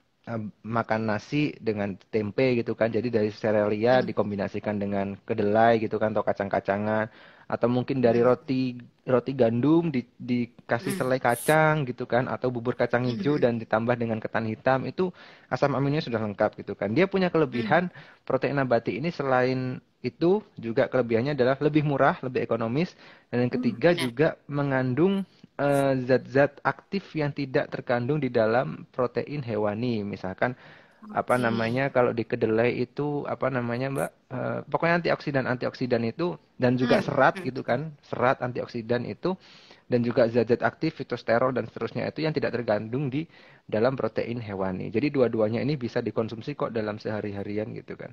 makan nasi dengan tempe gitu kan, jadi dari serealia hmm. dikombinasikan dengan kedelai gitu kan, atau kacang-kacangan, atau mungkin dari roti roti gandum di, dikasih selai kacang gitu kan, atau bubur kacang hijau dan ditambah dengan ketan hitam, itu asam aminonya sudah lengkap gitu kan. Dia punya kelebihan protein nabati ini, selain itu juga kelebihannya adalah lebih murah, lebih ekonomis, dan yang ketiga hmm. juga mengandung zat-zat uh, aktif yang tidak terkandung di dalam protein hewani. Misalkan okay. apa namanya, kalau di kedelai itu apa namanya Mbak, uh, pokoknya antioksidan-antioksidan itu, dan juga hmm. serat gitu kan, serat antioksidan itu, dan juga zat-zat aktif, fitosterol dan seterusnya, itu yang tidak terkandung di dalam protein hewani. Jadi dua-duanya ini bisa dikonsumsi kok dalam sehari-harian gitu kan.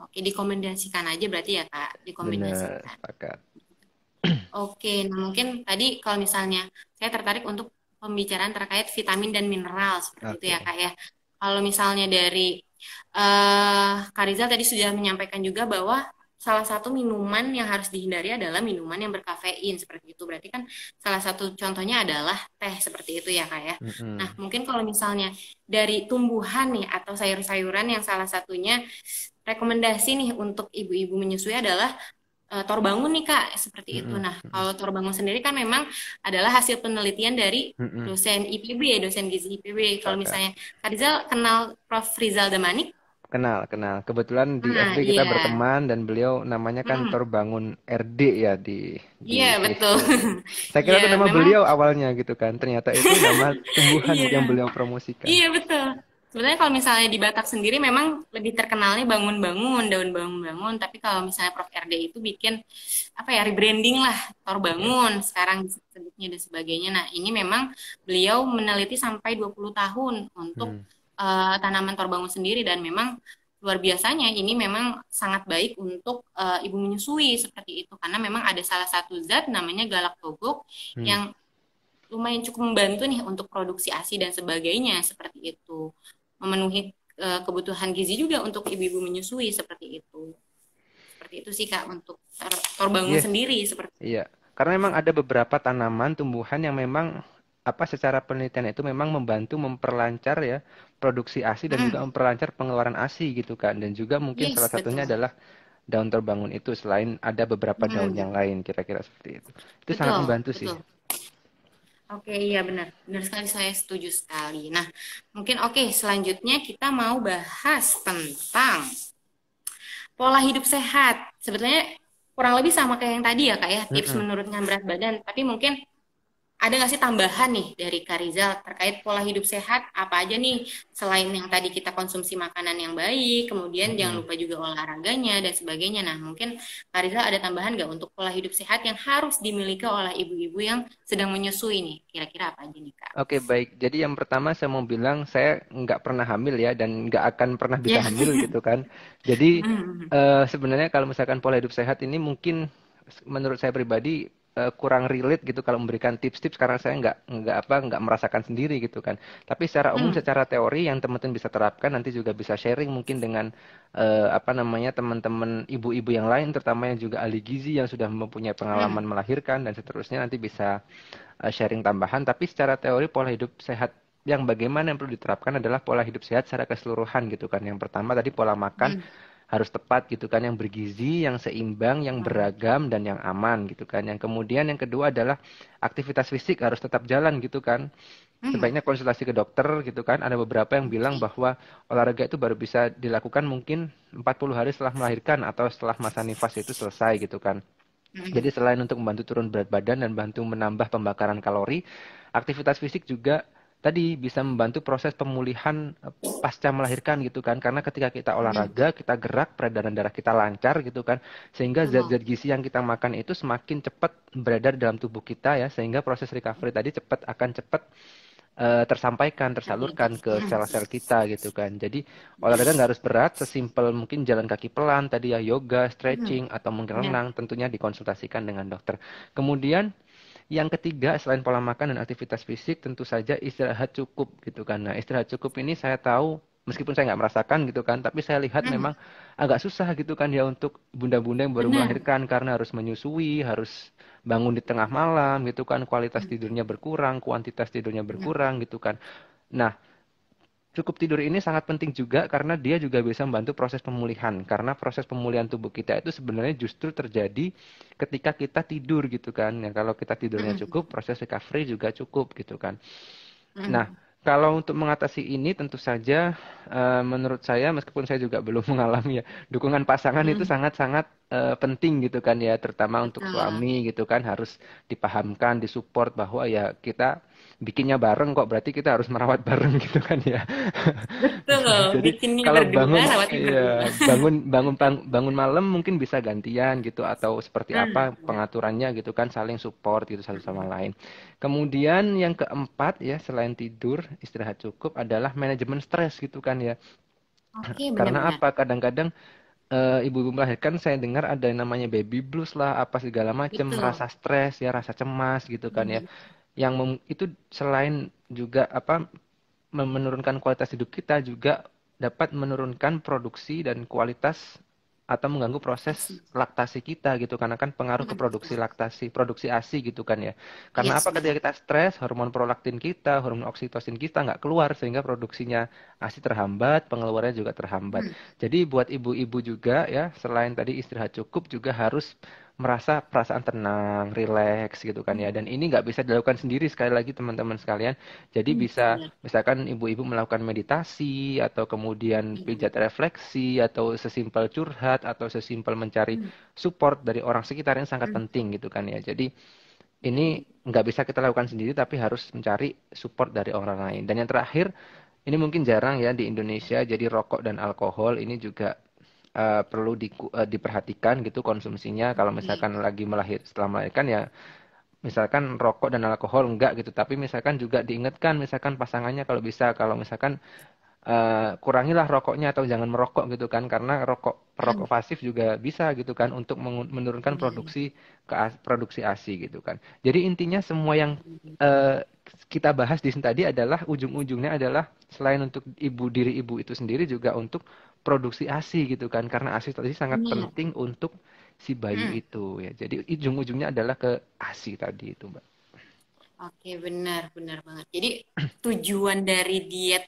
Oke, dikombinasikan aja berarti ya Kak, dikombinasikan. Benar, sepakat. Oke, nah mungkin tadi kalau misalnya saya tertarik untuk pembicaraan terkait vitamin dan mineral seperti okay. itu ya Kak ya. Kalau misalnya dari uh, Kak Rizal tadi sudah menyampaikan juga bahwa salah satu minuman yang harus dihindari adalah minuman yang berkafein seperti itu. Berarti kan salah satu contohnya adalah teh seperti itu ya Kak ya. Mm-hmm. Nah mungkin kalau misalnya dari tumbuhan nih atau sayur-sayuran yang salah satunya rekomendasi nih untuk ibu-ibu menyusui adalah Torbangun nih Kak, seperti itu. Nah, kalau Torbangun sendiri kan memang adalah hasil penelitian dari dosen I P B, dosen gizi I P B. Kalau misalnya Kak Rizal kenal Prof Rizal Damani? Kenal, kenal. Kebetulan di nah, F B kita iya. berteman, dan beliau namanya kan hmm. Torbangun R D ya di. Iya betul. Saya kira ya, itu nama memang beliau awalnya gitu kan. Ternyata itu nama tumbuhan yeah. yang beliau promosikan. Iya betul. Sebenarnya kalau misalnya di Batak sendiri memang lebih terkenalnya bangun-bangun, daun bangun-bangun. Tapi kalau misalnya Prof R D itu bikin apa ya, rebranding lah, Torbangun sekarang disebutnya dan sebagainya. Nah ini memang beliau meneliti sampai dua puluh tahun untuk hmm. uh, tanaman Torbangun sendiri, dan memang luar biasanya ini memang sangat baik untuk uh, ibu menyusui seperti itu, karena memang ada salah satu zat namanya galaktogok hmm. yang lumayan cukup membantu nih untuk produksi ASI dan sebagainya, seperti itu. Memenuhi uh, kebutuhan gizi juga untuk ibu-ibu menyusui, seperti itu. Seperti itu sih, Kak, untuk Torbangun yeah. sendiri. Seperti Iya, yeah. karena memang ada beberapa tanaman, tumbuhan yang memang apa secara penelitian itu memang membantu memperlancar ya produksi ASI dan hmm. juga memperlancar pengeluaran ASI gitu kan, dan juga mungkin yes, salah satunya betul. adalah daun Torbangun itu, selain ada beberapa hmm. daun yang lain, kira-kira seperti itu. Itu betul, sangat membantu betul. sih. Oke, iya benar, benar sekali, saya setuju sekali. Nah, mungkin oke okay, selanjutnya kita mau bahas tentang pola hidup sehat. Sebetulnya kurang lebih sama kayak yang tadi ya, Kak ya, tips hmm. menurunkan berat badan, tapi mungkin ada nggak sih tambahan nih dari Kak Rizal terkait pola hidup sehat? Apa aja nih selain yang tadi kita konsumsi makanan yang baik, kemudian hmm. jangan lupa juga olahraganya dan sebagainya. Nah, mungkin Kak Rizal ada tambahan nggak untuk pola hidup sehat yang harus dimiliki oleh ibu-ibu yang sedang menyusui nih? Kira-kira apa aja nih, Kak? Oke, baik. Jadi yang pertama saya mau bilang, saya nggak pernah hamil ya, dan nggak akan pernah bisa yeah. hamil gitu kan. Jadi hmm. uh, sebenarnya kalau misalkan pola hidup sehat ini mungkin menurut saya pribadi kurang relate gitu kalau memberikan tips-tips, karena saya nggak nggak apa nggak merasakan sendiri gitu kan. Tapi secara umum, hmm. secara teori yang teman-teman bisa terapkan, nanti juga bisa sharing mungkin dengan eh, apa namanya teman-teman ibu-ibu yang lain, terutama yang juga ahli gizi yang sudah mempunyai pengalaman hmm. melahirkan dan seterusnya, nanti bisa eh, sharing tambahan. Tapi secara teori pola hidup sehat yang bagaimana yang perlu diterapkan adalah pola hidup sehat secara keseluruhan gitu kan. Yang pertama tadi pola makan. Hmm. harus tepat gitu kan, yang bergizi, yang seimbang, yang beragam, dan yang aman gitu kan. Yang kemudian yang kedua adalah aktivitas fisik harus tetap jalan gitu kan. Sebaiknya konsultasi ke dokter gitu kan. Ada beberapa yang bilang bahwa olahraga itu baru bisa dilakukan mungkin empat puluh hari setelah melahirkan atau setelah masa nifas itu selesai gitu kan. Jadi selain untuk membantu turun berat badan dan bantu menambah pembakaran kalori, aktivitas fisik juga tadi bisa membantu proses pemulihan pasca melahirkan gitu kan, karena ketika kita olahraga, kita gerak, peredaran darah kita lancar gitu kan, sehingga zat-zat gizi yang kita makan itu semakin cepat beredar dalam tubuh kita ya, sehingga proses recovery tadi cepat akan cepat uh, tersampaikan, tersalurkan ke sel-sel kita gitu kan. Jadi olahraga nggak harus berat, sesimpel mungkin jalan kaki pelan tadi ya, yoga, stretching, atau mungkin renang, tentunya dikonsultasikan dengan dokter. Kemudian yang ketiga, selain pola makan dan aktivitas fisik, tentu saja istirahat cukup gitu kan. Nah, istirahat cukup ini saya tahu, meskipun saya nggak merasakan gitu kan, tapi saya lihat hmm. memang agak susah gitu kan ya untuk bunda-bunda yang baru Benar. melahirkan, karena harus menyusui, harus bangun di tengah malam gitu kan, kualitas hmm. tidurnya berkurang, kuantitas tidurnya berkurang hmm. gitu kan. Nah, cukup tidur ini sangat penting juga, karena dia juga bisa membantu proses pemulihan. Karena proses pemulihan tubuh kita itu sebenarnya justru terjadi ketika kita tidur gitu kan. Ya, kalau kita tidurnya cukup, proses recovery juga cukup gitu kan. Nah, kalau untuk mengatasi ini tentu saja uh, menurut saya, meskipun saya juga belum mengalami ya, dukungan pasangan itu sangat-sangat uh, penting gitu kan ya. Terutama untuk suami gitu kan, harus dipahamkan, disupport bahwa ya kita bikinnya bareng kok, berarti kita harus merawat bareng gitu kan ya. Betul. Jadi kalau bangun, iya, bangun bangun bangun malam mungkin bisa gantian gitu, atau seperti apa pengaturannya gitu kan, saling support gitu satu sama lain. Kemudian yang keempat ya, selain tidur, istirahat cukup, adalah manajemen stres gitu kan ya. Oke, benar-benar. Karena apa, kadang-kadang Uh, ibu-ibu melahirkan saya dengar ada yang namanya baby blues lah, apa segala macam, rasa stres ya, rasa cemas gitu kan hmm. ya, yang mem- itu selain juga apa menurunkan kualitas hidup kita, juga dapat menurunkan produksi dan kualitas atau mengganggu proses laktasi kita gitu, karena kan pengaruh ke produksi laktasi, produksi ASI gitu kan ya. Karena yes. apa, ketika kita stres, hormon prolaktin kita, hormon oksitosin kita nggak keluar, sehingga produksinya ASI terhambat, pengeluarannya juga terhambat. Hmm. Jadi buat ibu-ibu juga ya, selain tadi istirahat cukup, juga harus merasa perasaan tenang, rileks gitu kan ya. Dan ini nggak bisa dilakukan sendiri, sekali lagi teman-teman sekalian. Jadi bisa misalkan ibu-ibu melakukan meditasi, atau kemudian pijat refleksi, atau sesimpel curhat, atau sesimpel mencari support dari orang sekitar, yang sangat penting gitu kan ya. Jadi ini nggak bisa kita lakukan sendiri, tapi harus mencari support dari orang lain. Dan yang terakhir, ini mungkin jarang ya di Indonesia, jadi rokok dan alkohol ini juga Uh, perlu di, uh, diperhatikan gitu konsumsinya. Kalau misalkan okay. lagi melahir, setelah melahirkan ya, misalkan rokok dan alkohol enggak gitu, tapi misalkan juga diingatkan misalkan pasangannya kalau bisa, kalau misalkan Uh, kurangilah rokoknya atau jangan merokok gitu kan, karena rokok perokok pasif juga bisa gitu kan untuk menurunkan produksi ke produksi ASI gitu kan. Jadi intinya semua yang uh, kita bahas di sini tadi adalah ujung-ujungnya adalah selain untuk ibu diri ibu itu sendiri juga untuk produksi ASI gitu kan, karena ASI tadi sangat yeah. penting untuk si bayi hmm. itu ya. Jadi ujung-ujungnya adalah ke ASI tadi itu, Mbak. Oke, benar benar banget. Jadi tujuan dari diet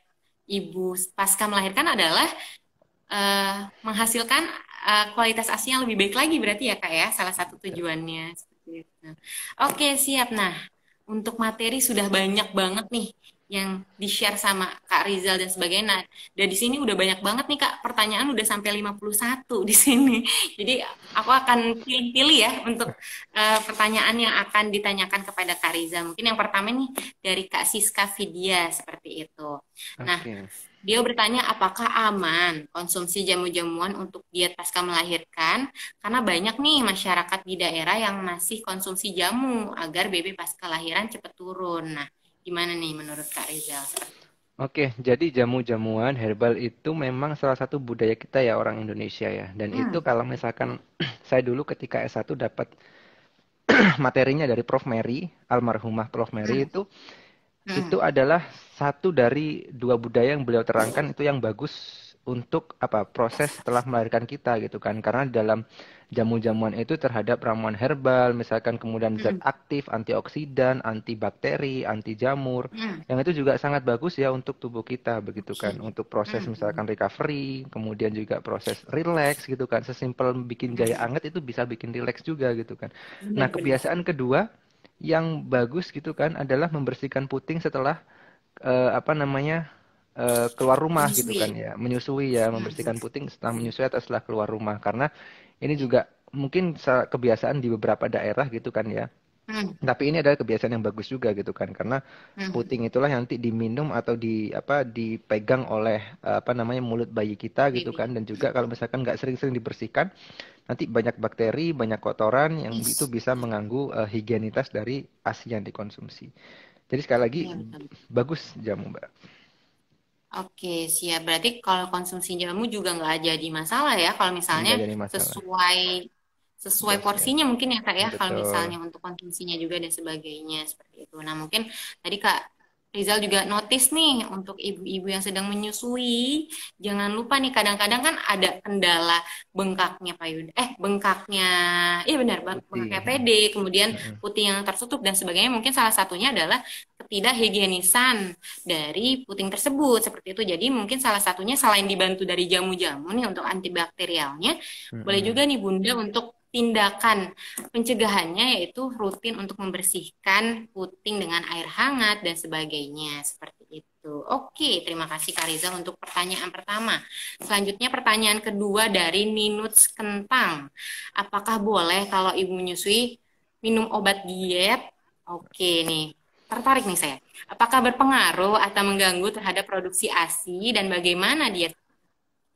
ibu pasca melahirkan adalah uh, menghasilkan uh, kualitas ASI yang lebih baik lagi berarti ya Kak ya, salah satu tujuannya seperti itu. Oke, siap. Nah, untuk materi sudah banyak banget nih yang di-share sama Kak Rizal dan sebagainya. Nah, dan di sini udah banyak banget nih Kak, pertanyaan udah sampai lima puluh satu di sini. Jadi aku akan pilih-pilih ya untuk uh, pertanyaan yang akan ditanyakan kepada Kak Rizal. Mungkin yang pertama nih dari Kak Siska Vidya seperti itu. Nah, okay. Dia bertanya apakah aman konsumsi jamu-jamuan untuk diet pasca melahirkan? Karena banyak nih masyarakat di daerah yang masih konsumsi jamu agar bebek pasca lahiran cepat turun. Nah, gimana nih menurut Kak Rizal? Oke, okay, jadi jamu-jamuan herbal itu memang salah satu budaya kita ya orang Indonesia ya. Dan hmm. itu kalau misalkan saya dulu ketika S satu dapat materinya dari Prof Mary, almarhumah Prof Mary hmm. itu Hmm. itu adalah satu dari dua budaya yang beliau terangkan itu yang bagus untuk apa proses setelah melahirkan kita gitu kan, karena dalam jamu-jamuan itu terhadap ramuan herbal misalkan kemudian zat aktif, antioksidan, antibakteri, anti jamur hmm. yang itu juga sangat bagus ya untuk tubuh kita begitu kan, untuk proses misalkan recovery, kemudian juga proses relax gitu kan, sesimpel bikin jahe anget itu bisa bikin relax juga gitu kan. Nah, kebiasaan kedua yang bagus gitu kan adalah membersihkan puting setelah uh, apa namanya uh, keluar rumah menyusui. gitu kan ya, menyusui ya, membersihkan puting setelah menyusui atau setelah keluar rumah, karena ini juga mungkin kebiasaan di beberapa daerah gitu kan ya. Hmm. Tapi ini adalah kebiasaan yang bagus juga gitu kan, karena hmm. puting itulah yang nanti diminum atau di apa dipegang oleh apa namanya mulut bayi kita gitu kan, dan juga kalau misalkan nggak sering-sering dibersihkan nanti banyak bakteri, banyak kotoran yang yes. itu bisa mengganggu uh, higienitas dari ASI yang dikonsumsi. Jadi sekali lagi ya, bagus jamu, Mbak. Oke, siap. Berarti kalau konsumsi jamu juga nggak jadi masalah ya kalau misalnya sesuai sesuai porsinya mungkin ya Kak ya, betul. Kalau misalnya untuk konsumsinya juga dan sebagainya seperti itu. Nah, mungkin tadi Kak Rizal juga notice nih untuk ibu-ibu yang sedang menyusui, jangan lupa nih kadang-kadang kan ada kendala bengkaknya payudara, eh bengkaknya, iya benar bengkaknya pede, kemudian puting yang tertutup dan sebagainya, mungkin salah satunya adalah ketidakhigienisan dari puting tersebut seperti itu. Jadi mungkin salah satunya selain dibantu dari jamu-jamu nih untuk antibakterialnya, mm-hmm. boleh juga nih Bunda untuk tindakan pencegahannya yaitu rutin untuk membersihkan puting dengan air hangat dan sebagainya seperti itu. Oke, terima kasih Kak Rizal untuk pertanyaan pertama. Selanjutnya pertanyaan kedua dari Ninuts Kentang. Apakah boleh kalau ibu menyusui minum obat diet? Oke nih, tertarik nih saya. Apakah berpengaruh atau mengganggu terhadap produksi ASI dan bagaimana diet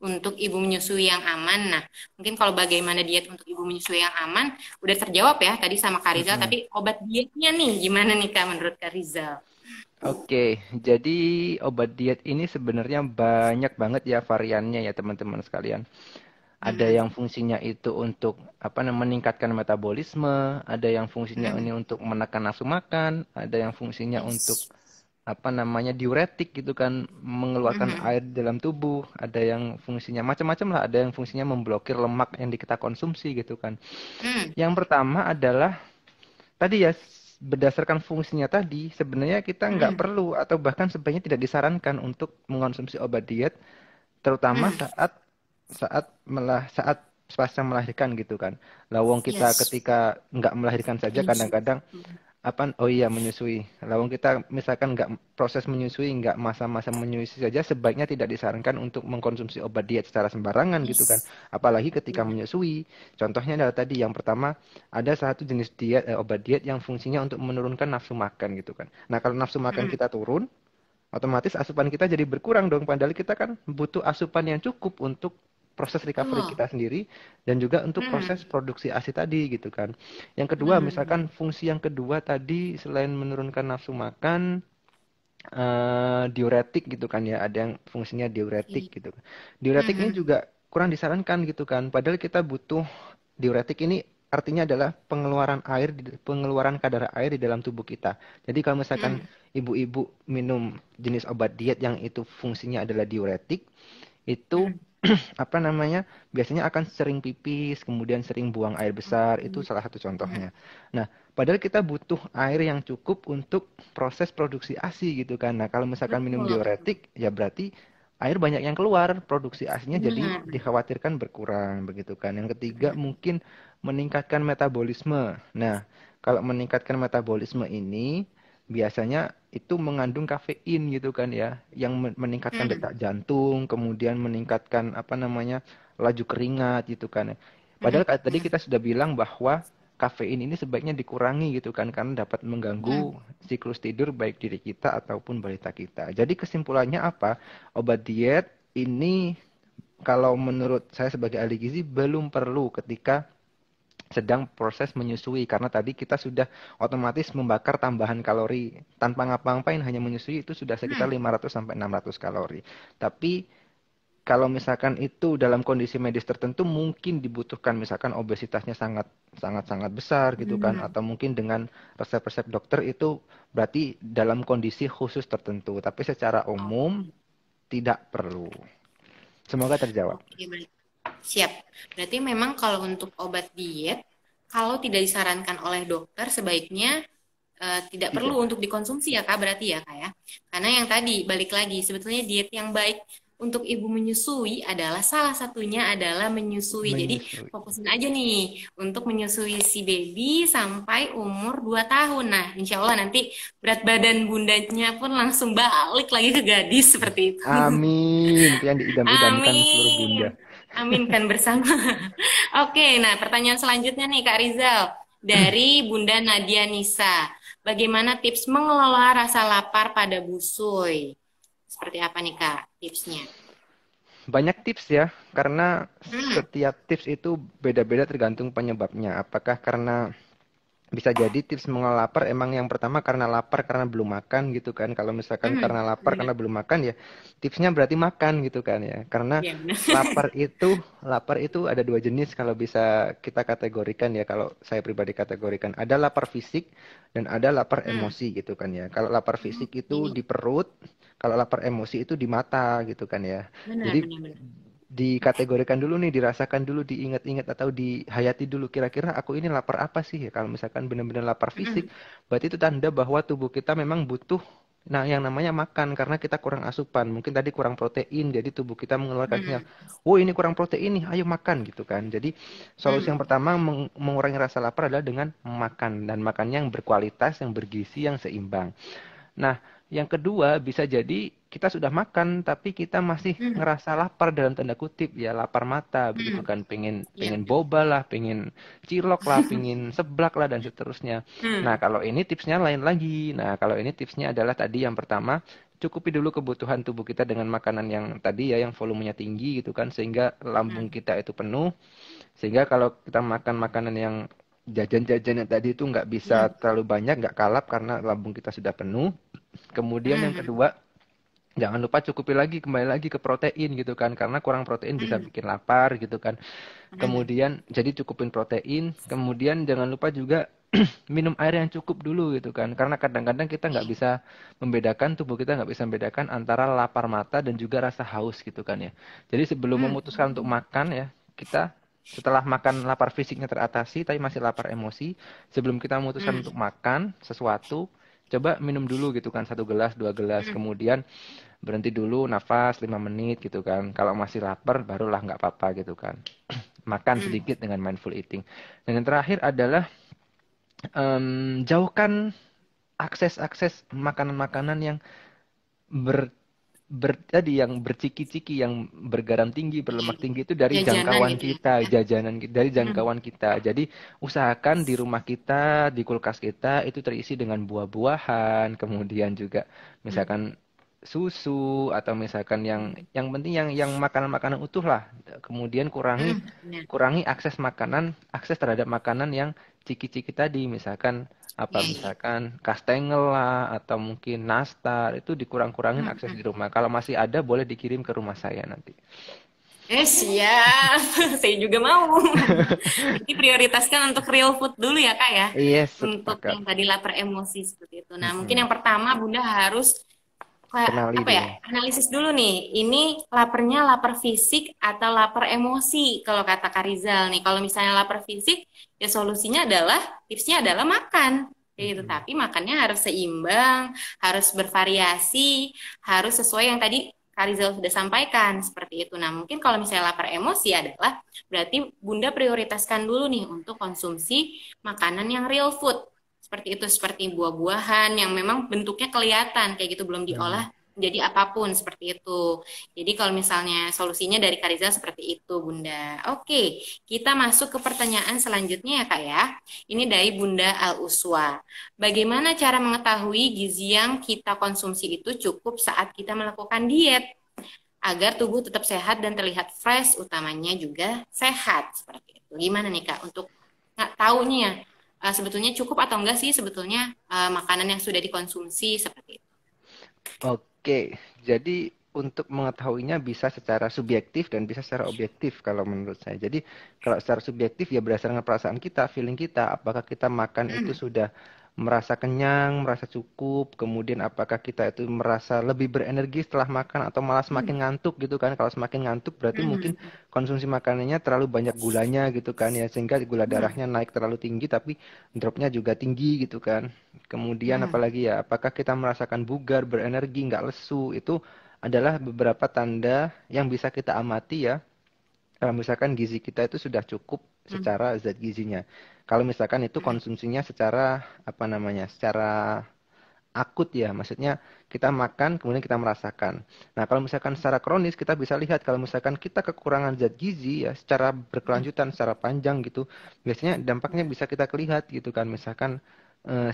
untuk ibu menyusui yang aman? Nah, mungkin kalau bagaimana diet untuk ibu menyusui yang aman, udah terjawab ya tadi sama Kak Rizal, mm-hmm. tapi obat dietnya nih, gimana nih Kak menurut Kak Rizal? Oke, jadi obat diet ini sebenarnya banyak banget ya variannya ya teman-teman sekalian. Ada yang fungsinya itu untuk apa namanya meningkatkan metabolisme, ada yang fungsinya hmm. ini untuk menekan nafsu makan, ada yang fungsinya yes. untuk apa namanya diuretik gitu kan, mengeluarkan hmm. air dalam tubuh, ada yang fungsinya macam-macam lah, ada yang fungsinya memblokir lemak yang kita konsumsi gitu kan. Hmm. Yang pertama adalah tadi ya berdasarkan fungsinya tadi sebenarnya kita nggak hmm. perlu atau bahkan sebaiknya tidak disarankan untuk mengonsumsi obat diet terutama hmm. saat saat melah saat pasca melahirkan gitu kan. Lawong kita yes. ketika nggak melahirkan saja kadang-kadang apa oh iya menyusui. Lawong kita misalkan nggak proses menyusui, nggak masa-masa menyusui saja sebaiknya tidak disarankan untuk mengkonsumsi obat diet secara sembarangan yes. gitu kan. Apalagi ketika menyusui. Contohnya adalah tadi yang pertama ada satu jenis diet eh, obat diet yang fungsinya untuk menurunkan nafsu makan gitu kan. Nah, kalau nafsu makan hmm. kita turun otomatis asupan kita jadi berkurang dong, padahal kita kan butuh asupan yang cukup untuk proses recovery oh. kita sendiri dan juga untuk proses produksi ASI tadi gitu kan. Yang kedua, hmm. misalkan fungsi yang kedua tadi selain menurunkan nafsu makan uh, diuretik gitu kan ya, ada yang fungsinya diuretik gitu. Diuretik uh-huh. ini juga kurang disarankan gitu kan, padahal kita butuh diuretik ini. Artinya adalah pengeluaran air, pengeluaran kadar air di dalam tubuh kita. Jadi kalau misalkan hmm. ibu-ibu minum jenis obat diet yang itu fungsinya adalah diuretik, itu hmm. apa namanya, biasanya akan sering pipis, kemudian sering buang air besar, hmm. itu salah satu contohnya. Hmm. Nah, padahal kita butuh air yang cukup untuk proses produksi ASI gitu kan. Nah, kalau misalkan minum diuretik, ya berarti air banyak yang keluar, produksi asinya hmm. jadi dikhawatirkan berkurang begitu kan. Yang ketiga hmm. mungkin meningkatkan metabolisme. Nah, kalau meningkatkan metabolisme ini biasanya itu mengandung kafein gitu kan ya, yang meningkatkan detak jantung, kemudian meningkatkan apa namanya laju keringat gitu kan. Padahal hmm. tadi kita sudah bilang bahwa kafein ini sebaiknya dikurangi gitu kan, karena dapat mengganggu hmm. siklus tidur baik diri kita ataupun balita kita. Jadi kesimpulannya apa? Obat diet ini kalau menurut saya sebagai ahli gizi belum perlu ketika sedang proses menyusui, karena tadi kita sudah otomatis membakar tambahan kalori tanpa ngapa-ngapain, hanya menyusui itu sudah sekitar lima ratus sampai enam ratus kalori. Tapi kalau misalkan itu dalam kondisi medis tertentu mungkin dibutuhkan, misalkan obesitasnya sangat sangat sangat besar gitu kan, hmm. atau mungkin dengan resep-resep dokter, itu berarti dalam kondisi khusus tertentu. Tapi secara umum tidak perlu. Semoga terjawab. Siap. Berarti memang kalau untuk obat diet, kalau tidak disarankan oleh dokter, sebaiknya uh, tidak gitu. Perlu untuk dikonsumsi ya Kak, berarti ya Kak ya. Karena yang tadi, balik lagi, sebetulnya diet yang baik untuk ibu menyusui adalah salah satunya adalah menyusui. menyusui. Jadi fokusin aja nih untuk menyusui si baby sampai umur dua tahun. Nah, insya Allah nanti berat badan bundanya pun langsung balik lagi ke gadis seperti itu. Amin. Itu yang diidam-idamkan seluruh bunda. Aminkan bersama. Oke, nah pertanyaan selanjutnya nih Kak Rizal. Dari Bunda Nadia Nisa. Bagaimana tips mengelola rasa lapar pada busui? Seperti apa nih Kak tipsnya? Banyak tips ya, karena hmm. setiap tips itu beda-beda tergantung penyebabnya. Apakah karena bisa jadi tips mengelola lapar emang yang pertama karena lapar karena belum makan gitu kan. Kalau misalkan hmm, karena lapar bener. Karena belum makan ya tipsnya berarti makan gitu kan ya. Karena ya, lapar itu lapar itu ada dua jenis kalau bisa kita kategorikan ya, kalau saya pribadi kategorikan. Ada lapar fisik dan ada lapar hmm. emosi gitu kan ya. Kalau lapar fisik itu Ini. di perut, kalau lapar emosi itu di mata gitu kan ya. Bener, Jadi bener, bener. dikategorikan dulu nih, dirasakan dulu, diingat-ingat atau dihayati dulu, kira-kira aku ini lapar apa sih ya. Kalau misalkan benar-benar lapar fisik, berarti itu tanda bahwa tubuh kita memang butuh nah yang namanya makan, karena kita kurang asupan, mungkin tadi kurang protein, jadi tubuh kita mengeluarkan sinyal, oh ini kurang protein nih, ayo makan gitu kan. Jadi solusi yang pertama meng- mengurangi rasa lapar adalah dengan makan, dan makannya yang berkualitas, yang bergizi, yang seimbang. Nah, yang kedua, bisa jadi kita sudah makan tapi kita masih hmm. ngerasa lapar dalam tanda kutip ya, lapar mata hmm. begitu kan, pengen yeah. pengen boba lah, pengen cilok lah, pengen seblak lah dan seterusnya. Hmm. Nah, kalau ini tipsnya lain lagi. Nah, kalau ini tipsnya adalah tadi yang pertama, cukupi dulu kebutuhan tubuh kita dengan makanan yang tadi ya, yang volumenya tinggi gitu kan, sehingga lambung hmm. kita itu penuh. Sehingga kalau kita makan makanan yang jajan-jajan yang tadi itu nggak bisa yeah. terlalu banyak, nggak kalap karena lambung kita sudah penuh. Kemudian hmm. yang kedua, jangan lupa cukupi lagi, kembali lagi ke protein gitu kan, karena kurang protein bisa hmm. bikin lapar gitu kan. Kemudian hmm. jadi cukupin protein, kemudian jangan lupa juga minum air yang cukup dulu gitu kan, karena kadang-kadang kita nggak bisa membedakan, tubuh kita nggak bisa membedakan antara lapar mata dan juga rasa haus gitu kan ya. Jadi sebelum hmm. memutuskan untuk makan ya, kita setelah makan lapar fisiknya teratasi tapi masih lapar emosi, sebelum kita memutuskan hmm. untuk makan sesuatu, coba minum dulu gitu kan, satu gelas, dua gelas, kemudian berhenti dulu, nafas lima menit gitu kan. Kalau masih lapar, barulah nggak apa-apa gitu kan. Makan sedikit dengan mindful eating. Dan yang terakhir adalah um, jauhkan akses-akses makanan-makanan yang ber Ber, tadi yang berciki-ciki, yang bergaram tinggi, berlemak tinggi itu dari jajanan jangkauan gitu kita, ya. jajanan dari jangkauan hmm. kita. Jadi usahakan di rumah kita, di kulkas kita itu terisi dengan buah-buahan, kemudian juga misalkan hmm. susu atau misalkan yang yang penting yang yang makanan-makanan utuh lah. Kemudian kurangi hmm. kurangi akses makanan, akses terhadap makanan yang ciki-ciki tadi, misalkan apa misalkan kastengel lah atau mungkin nastar, itu dikurang-kurangin akses di rumah. Kalau masih ada boleh dikirim ke rumah saya nanti. Eh siap, saya juga mau. Jadi prioritaskan untuk real food dulu ya Kak ya. Yes, untuk kakak. Yang tadi lapar emosi seperti itu. Nah hmm. mungkin yang pertama Bunda harus Kenali apa ya dia. analisis dulu nih, ini laparnya lapar fisik atau lapar emosi. Kalau kata Kak Rizal nih, kalau misalnya lapar fisik ya solusinya adalah, tipsnya adalah makan gitu. Hmm. Tapi makannya harus seimbang, harus bervariasi, harus sesuai yang tadi Kak Rizal sudah sampaikan, seperti itu. Nah, mungkin kalau misalnya lapar emosi adalah, berarti Bunda prioritaskan dulu nih untuk konsumsi makanan yang real food. Seperti itu, seperti buah-buahan yang memang bentuknya kelihatan, kayak gitu, belum diolah menjadi apapun, seperti itu. Jadi kalau misalnya solusinya dari Kak Rizal seperti itu, Bunda. Oke, kita masuk ke pertanyaan selanjutnya ya, Kak ya. Ini dari Bunda Al-Uswa. Bagaimana cara mengetahui gizi yang kita konsumsi itu cukup saat kita melakukan diet? Agar tubuh tetap sehat dan terlihat fresh, utamanya juga sehat. Seperti itu. Gimana nih, Kak, untuk nggak taunya sebetulnya cukup atau enggak sih sebetulnya uh, makanan yang sudah dikonsumsi seperti itu? Oke. Oke, jadi untuk mengetahuinya bisa secara subjektif dan bisa secara objektif kalau menurut saya. Jadi kalau secara subjektif ya berdasarkan perasaan kita, feeling kita, apakah kita makan itu sudah merasa kenyang, merasa cukup, kemudian apakah kita itu merasa lebih berenergi setelah makan atau malah semakin ngantuk gitu kan. Kalau semakin ngantuk berarti mungkin konsumsi makanannya terlalu banyak gulanya gitu kan ya, sehingga gula darahnya naik terlalu tinggi tapi dropnya juga tinggi gitu kan. Kemudian hmm. apalagi ya, apakah kita merasakan bugar, berenergi, nggak lesu, itu adalah beberapa tanda yang bisa kita amati ya. Kalau misalkan gizi kita itu sudah cukup secara zat gizinya. Kalau misalkan itu konsumsinya secara apa namanya, secara akut ya, maksudnya kita makan kemudian kita merasakan. Nah kalau misalkan secara kronis kita bisa lihat kalau misalkan kita kekurangan zat gizi ya secara berkelanjutan, secara panjang gitu, biasanya dampaknya bisa kita lihat gitu kan, misalkan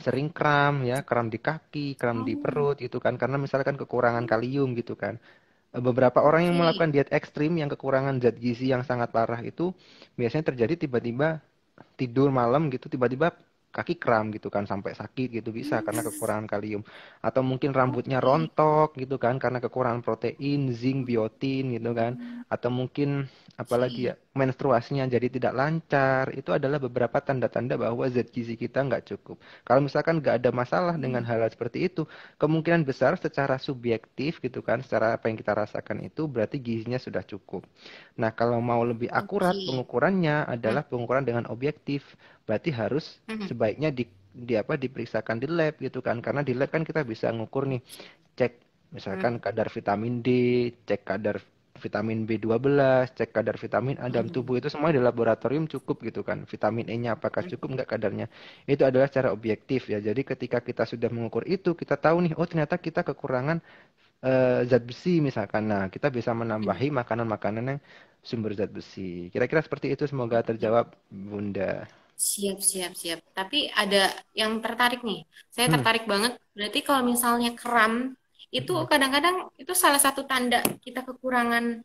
sering kram ya, kram di kaki, kram di perut gitu kan, karena misalkan kekurangan kalium gitu kan. Beberapa orang yang melakukan diet ekstrim yang kekurangan zat gizi yang sangat parah itu biasanya terjadi tiba-tiba tidur malam gitu, tiba-tiba kaki kram gitu kan, sampai sakit gitu bisa karena kekurangan kalium. Atau mungkin rambutnya rontok gitu kan karena kekurangan protein, zinc, biotin gitu kan. Atau mungkin apalagi ya, menstruasinya jadi tidak lancar. Itu adalah beberapa tanda-tanda bahwa zat gizi kita nggak cukup. Kalau misalkan nggak ada masalah dengan hal seperti itu, kemungkinan besar secara subjektif gitu kan, secara apa yang kita rasakan itu berarti gizinya sudah cukup. Nah kalau mau lebih akurat pengukurannya adalah pengukuran dengan objektif. Berarti harus sebaiknya di, di apa diperiksakan di lab gitu kan, karena di lab kan kita bisa ngukur nih, cek misalkan hmm. kadar vitamin D, cek kadar vitamin B dua belas, cek kadar vitamin A dalam tubuh, itu semua di laboratorium cukup gitu kan. Vitamin E-nya apakah cukup enggak kadarnya. Itu adalah secara objektif ya. Jadi ketika kita sudah mengukur itu, kita tahu nih, oh ternyata kita kekurangan uh, zat besi misalkan. Nah, kita bisa menambahi makanan-makanan yang sumber zat besi. Kira-kira seperti itu, semoga terjawab Bunda. Siap, siap, siap. Tapi ada yang tertarik nih. Saya tertarik hmm. banget. Berarti kalau misalnya kram, itu kadang-kadang itu salah satu tanda kita kekurangan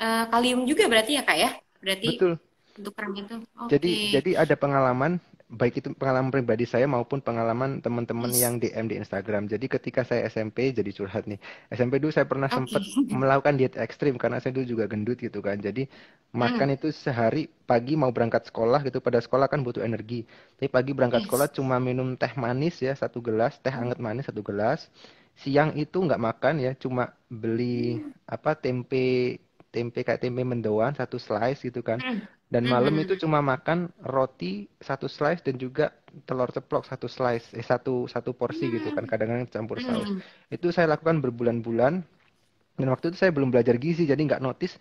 uh, kalium juga berarti ya Kak ya? Berarti betul. Untuk kram itu. Okay. Jadi jadi ada pengalaman, baik itu pengalaman pribadi saya maupun pengalaman teman-teman yang D M di Instagram. Jadi ketika saya S M P, jadi curhat nih. S M P dulu saya pernah okay. sempat melakukan diet ekstrim karena saya dulu juga gendut gitu kan. Jadi makan hmm. itu sehari, pagi mau berangkat sekolah gitu, pada sekolah kan butuh energi. Tapi pagi berangkat yes. sekolah cuma minum teh manis ya, satu gelas, teh anget manis satu gelas. Siang itu nggak makan ya, cuma beli hmm. apa tempe, tempe kayak tempe mendoan satu slice gitu kan. Hmm. Dan malam itu cuma makan roti satu slice dan juga telur ceplok satu slice, eh satu satu porsi gitu kan, kadang-kadang campur saus. Itu saya lakukan berbulan-bulan dan waktu itu saya belum belajar gizi, jadi nggak notice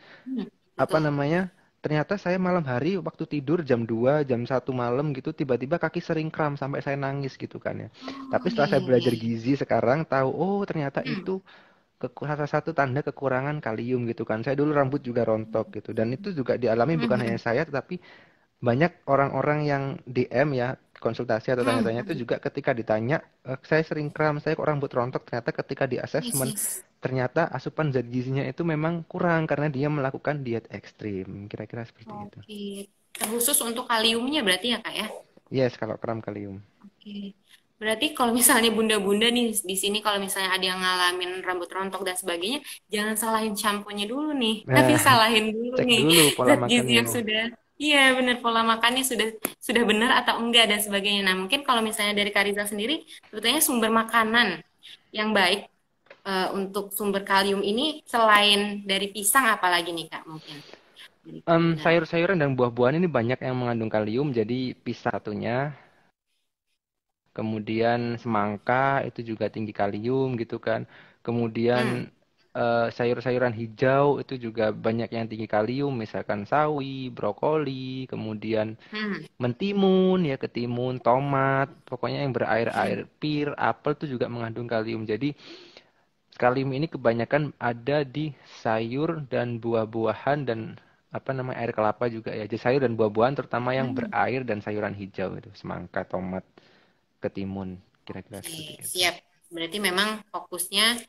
apa namanya. Ternyata saya malam hari waktu tidur jam dua, jam satu malam gitu, tiba-tiba kaki sering kram sampai saya nangis gitu kan ya. Tapi setelah saya belajar gizi sekarang tahu, oh ternyata itu salah satu tanda kekurangan kalium gitu kan. Saya dulu rambut juga rontok gitu, dan itu juga dialami bukan mm-hmm. hanya saya, tetapi banyak orang-orang yang D M ya, konsultasi atau tanya-tanya itu juga ketika ditanya, e, saya sering kram, saya kok rambut rontok, ternyata ketika di assessment yes, yes. ternyata asupan zat gizinya itu memang kurang karena dia melakukan diet ekstrim. Kira-kira seperti okay. itu. Terkhusus untuk kaliumnya berarti ya Kak ya? Yes, kalau kram kalium. Oke. Berarti kalau misalnya bunda-bunda nih di sini kalau misalnya ada yang ngalamin rambut rontok dan sebagainya, jangan salahin shampoo-nya dulu nih. Nah, tapi salahin dulu cek nih. Dulu pola zat gizi yang sudah Iya benar, pola makannya sudah sudah benar atau enggak dan sebagainya. Nah mungkin kalau misalnya dari Kak Rizal sendiri, sebetulnya sumber makanan yang baik e, untuk sumber kalium ini selain dari pisang apalagi nih Kak mungkin? Um, sayur-sayuran dan buah-buahan ini banyak yang mengandung kalium, jadi pisang satunya. Kemudian semangka itu juga tinggi kalium gitu kan. Kemudian hmm. Uh, sayur-sayuran hijau itu juga banyak yang tinggi kalium, misalkan sawi, brokoli, kemudian hmm. mentimun, ya ketimun, tomat, pokoknya yang berair-air, pir, apel itu juga mengandung kalium. Jadi kalium ini kebanyakan ada di sayur dan buah-buahan dan apa namanya air kelapa juga ya. Jadi sayur dan buah-buahan terutama yang hmm. berair dan sayuran hijau itu, semangka, tomat, ketimun, kira-kira seperti itu. Siap. Berarti memang fokusnya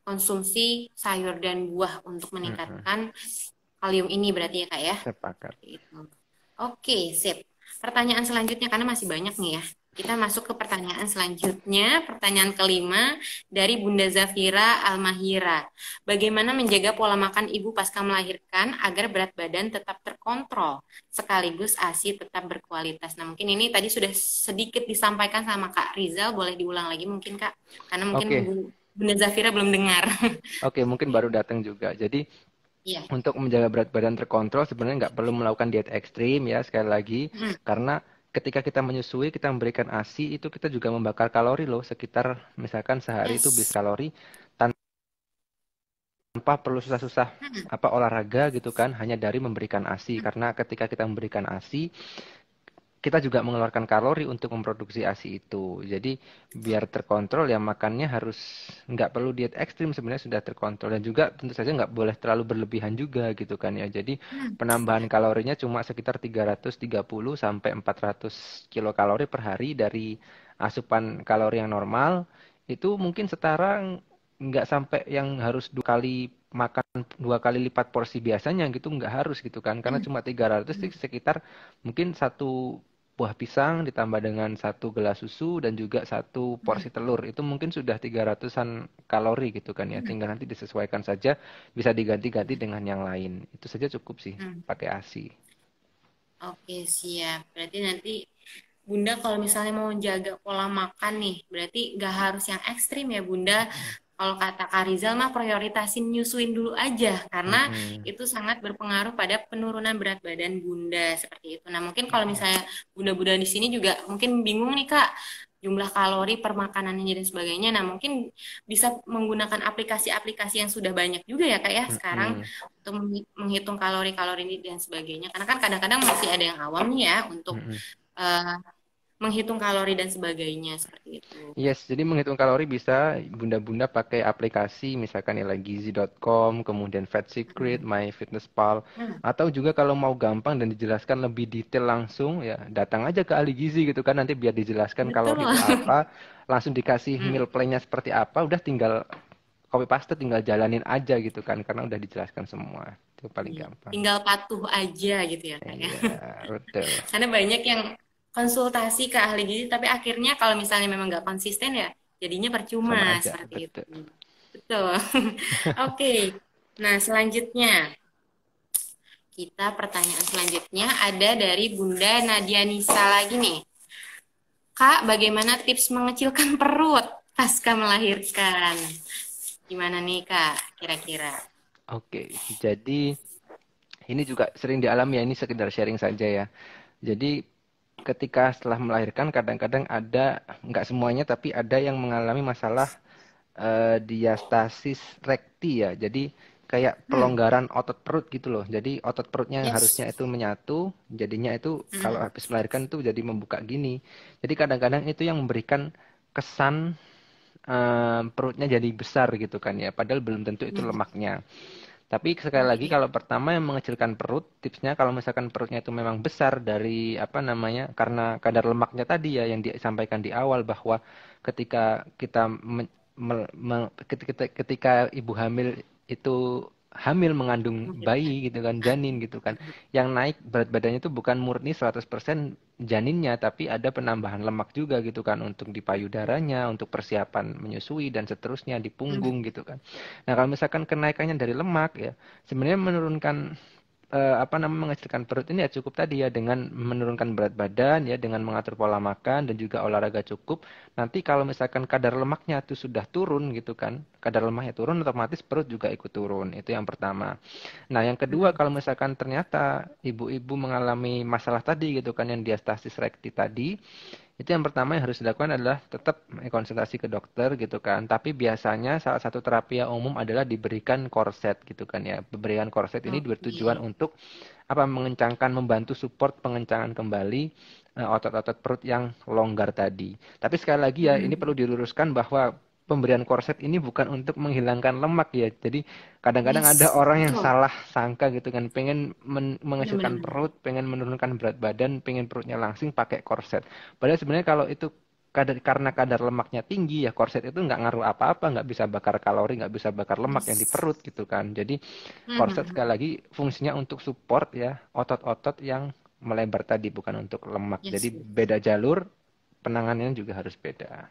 konsumsi sayur dan buah untuk meningkatkan mm-hmm. kalium ini berarti ya Kak ya? Sepakat. Oke, sip. Pertanyaan selanjutnya, karena masih banyak nih ya. Kita masuk ke pertanyaan selanjutnya. Pertanyaan kelima dari Bunda Zafira Almahira. Bagaimana menjaga pola makan ibu pasca melahirkan agar berat badan tetap terkontrol sekaligus ASI tetap berkualitas? Nah mungkin ini tadi sudah sedikit disampaikan sama Kak Rizal. Boleh diulang lagi mungkin Kak? Karena mungkin okay. Bu Bunda Zafira belum dengar. Oke, mungkin baru datang juga. Jadi yeah. untuk menjaga berat badan terkontrol sebenarnya nggak perlu melakukan diet ekstrim ya sekali lagi. Hmm. Karena ketika kita menyusui, kita memberikan ASI itu kita juga membakar kalori loh. Sekitar misalkan sehari yes. itu habis kalori tanpa perlu susah-susah hmm. apa olahraga gitu kan. Hanya dari memberikan ASI. Hmm. Karena ketika kita memberikan ASI, kita juga mengeluarkan kalori untuk memproduksi ASI itu. Jadi biar terkontrol ya makannya harus nggak perlu diet ekstrim, sebenarnya sudah terkontrol. Dan juga tentu saja nggak boleh terlalu berlebihan juga gitu kan ya. Jadi penambahan kalorinya cuma sekitar tiga ratus tiga puluh sampai empat ratus kilokalori per hari dari asupan kalori yang normal. Itu mungkin setara nggak sampai yang harus dua kali makan dua kali lipat porsi biasanya gitu, nggak harus gitu kan. Karena cuma tiga ratus sekitar mungkin satu buah pisang ditambah dengan satu gelas susu dan juga satu porsi telur, itu mungkin sudah tiga ratusan kalori gitu kan ya. Tinggal nanti disesuaikan saja, bisa diganti-ganti dengan yang lain. Itu saja cukup sih hmm. pakai ASI. Oke siap. Berarti nanti Bunda kalau misalnya mau jaga pola makan nih, berarti nggak harus yang ekstrim ya Bunda. Kalau kata Kak Rizal mah prioritasin nyusuin dulu aja karena mm-hmm. itu sangat berpengaruh pada penurunan berat badan Bunda seperti itu. Nah, mungkin kalau misalnya Bunda-bunda di sini juga mungkin bingung nih Kak, jumlah kalori per makanannya dan sebagainya. Nah, mungkin bisa menggunakan aplikasi-aplikasi yang sudah banyak juga ya Kak ya sekarang mm-hmm. untuk menghitung kalori-kalori ini dan sebagainya. Karena kan kadang-kadang masih ada yang awam nih ya untuk mm-hmm. uh, menghitung kalori dan sebagainya seperti itu. Yes, jadi menghitung kalori bisa bunda-bunda pakai aplikasi misalkan nilai gizi dot com, kemudian Fat Secret, hmm. MyFitnessPal, hmm. atau juga kalau mau gampang dan dijelaskan lebih detail langsung ya datang aja ke ahli gizi gitu kan, nanti biar dijelaskan kalori apa, langsung dikasih hmm. meal plan-nya seperti apa, udah tinggal copy paste, tinggal jalanin aja gitu kan karena udah dijelaskan semua. Itu paling ya, gampang. Tinggal patuh aja gitu ya Kak ya. Iya, karena banyak yang konsultasi ke ahli gizi tapi akhirnya kalau misalnya memang nggak konsisten ya jadinya percuma aja, seperti betul. itu betul. Oke okay. Nah selanjutnya kita pertanyaan selanjutnya ada dari Bunda Nadia Nisa lagi nih Kak, bagaimana tips mengecilkan perut pasca melahirkan, gimana nih Kak kira-kira? Oke okay. Jadi ini juga sering dialami ya, ini sekedar sharing saja ya. Jadi ketika setelah melahirkan kadang-kadang ada, nggak semuanya tapi ada yang mengalami masalah uh, diastasis recti ya. Jadi kayak pelonggaran hmm. otot perut gitu loh. Jadi otot perutnya yes. harusnya itu menyatu, jadinya itu hmm. kalau habis melahirkan itu jadi membuka gini. Jadi kadang-kadang itu yang memberikan kesan uh, perutnya jadi besar gitu kan ya. Padahal belum tentu itu lemaknya. Tapi sekali lagi kalau pertama yang mengecilkan perut, tipsnya kalau misalkan perutnya itu memang besar dari apa namanya karena kadar lemaknya tadi ya yang disampaikan di awal bahwa ketika kita me, me, me, ketika, ketika ibu hamil itu hamil, mengandung bayi gitu kan, janin gitu kan. Yang naik berat badannya itu bukan murni seratus persen janinnya, tapi ada penambahan lemak juga gitu kan, untuk di payudaranya, untuk persiapan menyusui dan seterusnya, di punggung gitu kan. Nah, kalau misalkan kenaikannya dari lemak ya, sebenarnya menurunkan eh, apa namanya mengecilkan perut ini ya cukup tadi ya, dengan menurunkan berat badan ya, dengan mengatur pola makan dan juga olahraga cukup. Nanti kalau misalkan kadar lemaknya itu sudah turun gitu kan, kadar lemaknya turun, otomatis perut juga ikut turun. Itu yang pertama. Nah, yang kedua, kalau misalkan ternyata ibu-ibu mengalami masalah tadi gitu kan, yang diastasis rekti tadi, itu yang pertama yang harus dilakukan adalah tetap konsultasi ke dokter gitu kan. Tapi biasanya salah satu terapi yang umum adalah diberikan korset gitu kan ya. Pemberian korset ini bertujuan untuk apa, mengencangkan, membantu support pengencangan kembali otot-otot perut yang longgar tadi. Tapi sekali lagi ya, hmm. ini perlu diluruskan bahwa pemberian korset ini bukan untuk menghilangkan lemak ya. Jadi kadang-kadang yes. ada orang yang oh. salah sangka gitu kan, pengen men mengecilkan ya, perut, pengen menurunkan berat badan, pengen perutnya langsing pakai korset. Padahal sebenarnya kalau itu kadar, karena kadar lemaknya tinggi ya, korset itu nggak ngaruh apa-apa, nggak bisa bakar kalori, nggak bisa bakar lemak yes. yang di perut gitu kan. Jadi korset hmm. sekali lagi fungsinya untuk support ya otot-otot yang melebar tadi, bukan untuk lemak. Yes. Jadi beda jalur, penanganannya juga harus beda.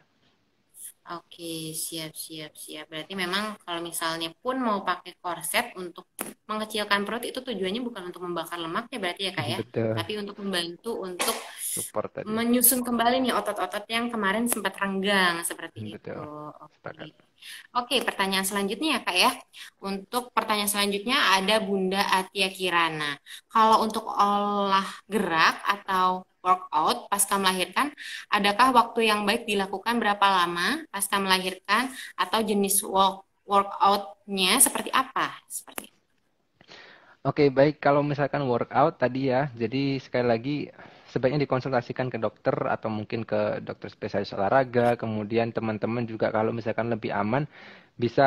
Oke, siap, siap, siap. Berarti memang kalau misalnya pun mau pakai korset untuk mengecilkan perut, itu tujuannya bukan untuk membakar lemak ya berarti ya Kak ya? Betul. Tapi untuk membantu untuk support tadi, menyusun kembali nih otot-otot yang kemarin sempat renggang seperti Betul. itu. Oke. Oke, pertanyaan selanjutnya ya Kak ya. Untuk pertanyaan selanjutnya ada Bunda Atia Kirana. Kalau untuk olah gerak atau workout pasca melahirkan, adakah waktu yang baik dilakukan, berapa lama pasca melahirkan, atau jenis work, workoutnya seperti apa? Seperti. Oke, baik. Kalau misalkan workout tadi ya, jadi sekali lagi sebaiknya dikonsultasikan ke dokter atau mungkin ke dokter spesialis olahraga. Kemudian teman-teman juga kalau misalkan lebih aman, bisa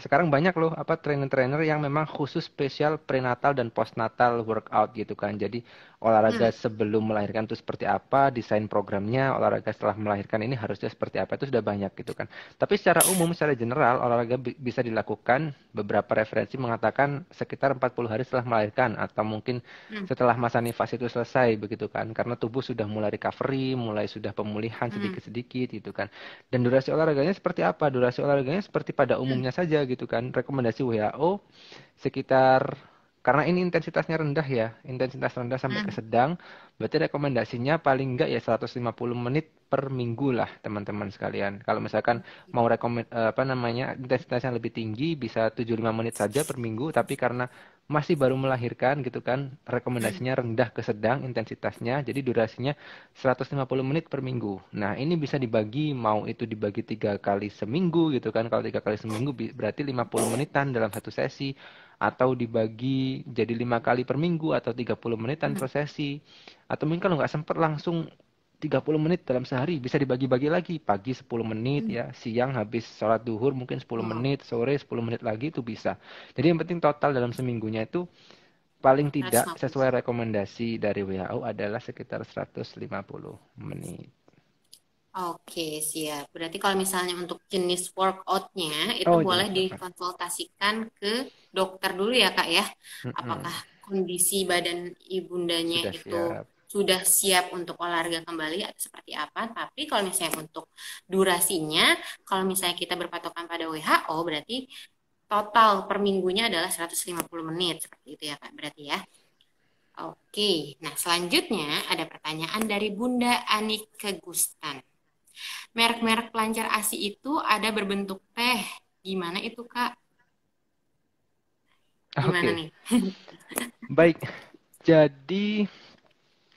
sekarang banyak loh apa trainer-trainer yang memang khusus spesial prenatal dan postnatal workout gitu kan. Jadi olahraga hmm. sebelum melahirkan itu seperti apa, desain programnya, olahraga setelah melahirkan ini harusnya seperti apa, itu sudah banyak gitu kan. Tapi secara umum, secara general, olahraga bi bisa dilakukan, beberapa referensi mengatakan sekitar empat puluh hari setelah melahirkan, atau mungkin hmm. setelah masa nifas itu selesai begitu kan, karena tubuh sudah mulai recovery, mulai sudah pemulihan sedikit-sedikit gitu kan. Dan durasi olahraganya seperti apa? Durasi olahraganya seperti pada umumnya saja gitu kan. Rekomendasi W H O sekitar, karena ini intensitasnya rendah ya, intensitas rendah sampai ke sedang, berarti rekomendasinya paling enggak ya seratus lima puluh menit per minggu lah teman-teman sekalian. Kalau misalkan mau rekomend apa namanya intensitas yang lebih tinggi, bisa tujuh puluh lima menit saja per minggu, tapi karena masih baru melahirkan gitu kan, rekomendasinya rendah ke sedang intensitasnya, jadi durasinya seratus lima puluh menit per minggu. Nah, ini bisa dibagi, mau itu dibagi tiga kali seminggu gitu kan. Kalau tiga kali seminggu berarti lima puluh menitan dalam satu sesi, atau dibagi jadi lima kali per minggu, atau tiga puluh menitan per sesi, atau mungkin kalau nggak sempat langsung tiga puluh menit dalam sehari, bisa dibagi-bagi lagi, pagi sepuluh menit ya, siang habis sholat duhur mungkin sepuluh menit, sore sepuluh menit lagi, itu bisa. Jadi yang penting total dalam seminggunya itu paling tidak sesuai rekomendasi dari W H O adalah sekitar seratus lima puluh menit. Oke, siap. Berarti kalau misalnya untuk jenis workoutnya itu oh, boleh dikonsultasikan ke dokter dulu ya Kak ya. Mm-mm. Apakah kondisi badan ibundanya sudah itu siap. sudah siap untuk olahraga kembali atau seperti apa. Tapi kalau misalnya untuk durasinya, kalau misalnya kita berpatokan pada W H O, berarti total per minggunya adalah seratus lima puluh menit. Seperti itu ya Kak, berarti ya. Oke, nah selanjutnya ada pertanyaan dari Bunda Anike Gustan. Merek-merek pelancar ASI itu ada berbentuk teh. Gimana itu, Kak? Gimana okay. nih? Baik. Jadi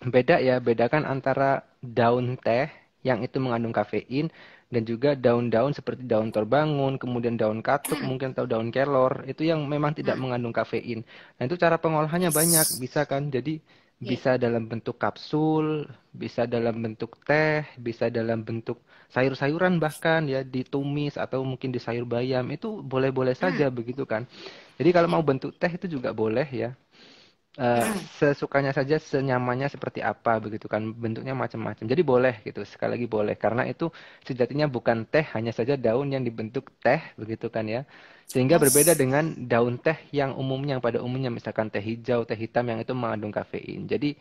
beda ya, bedakan antara daun teh yang itu mengandung kafein, dan juga daun-daun seperti daun torbangun, kemudian daun katuk mungkin, atau daun kelor, itu yang memang tidak mengandung kafein. Nah, itu cara pengolahannya banyak, bisa kan? Jadi bisa dalam bentuk kapsul, bisa dalam bentuk teh, bisa dalam bentuk sayur-sayuran bahkan ya, ditumis atau mungkin di sayur bayam, itu boleh-boleh saja begitu kan. Jadi kalau mau bentuk teh itu juga boleh ya. Uh, sesukanya saja, senyamannya seperti apa begitu kan, bentuknya macam-macam. Jadi boleh gitu, sekali lagi boleh, karena itu sejatinya bukan teh, hanya saja daun yang dibentuk teh begitu kan ya. Sehingga yes. berbeda dengan daun teh yang umumnya, yang pada umumnya misalkan teh hijau, teh hitam yang itu mengandung kafein. Jadi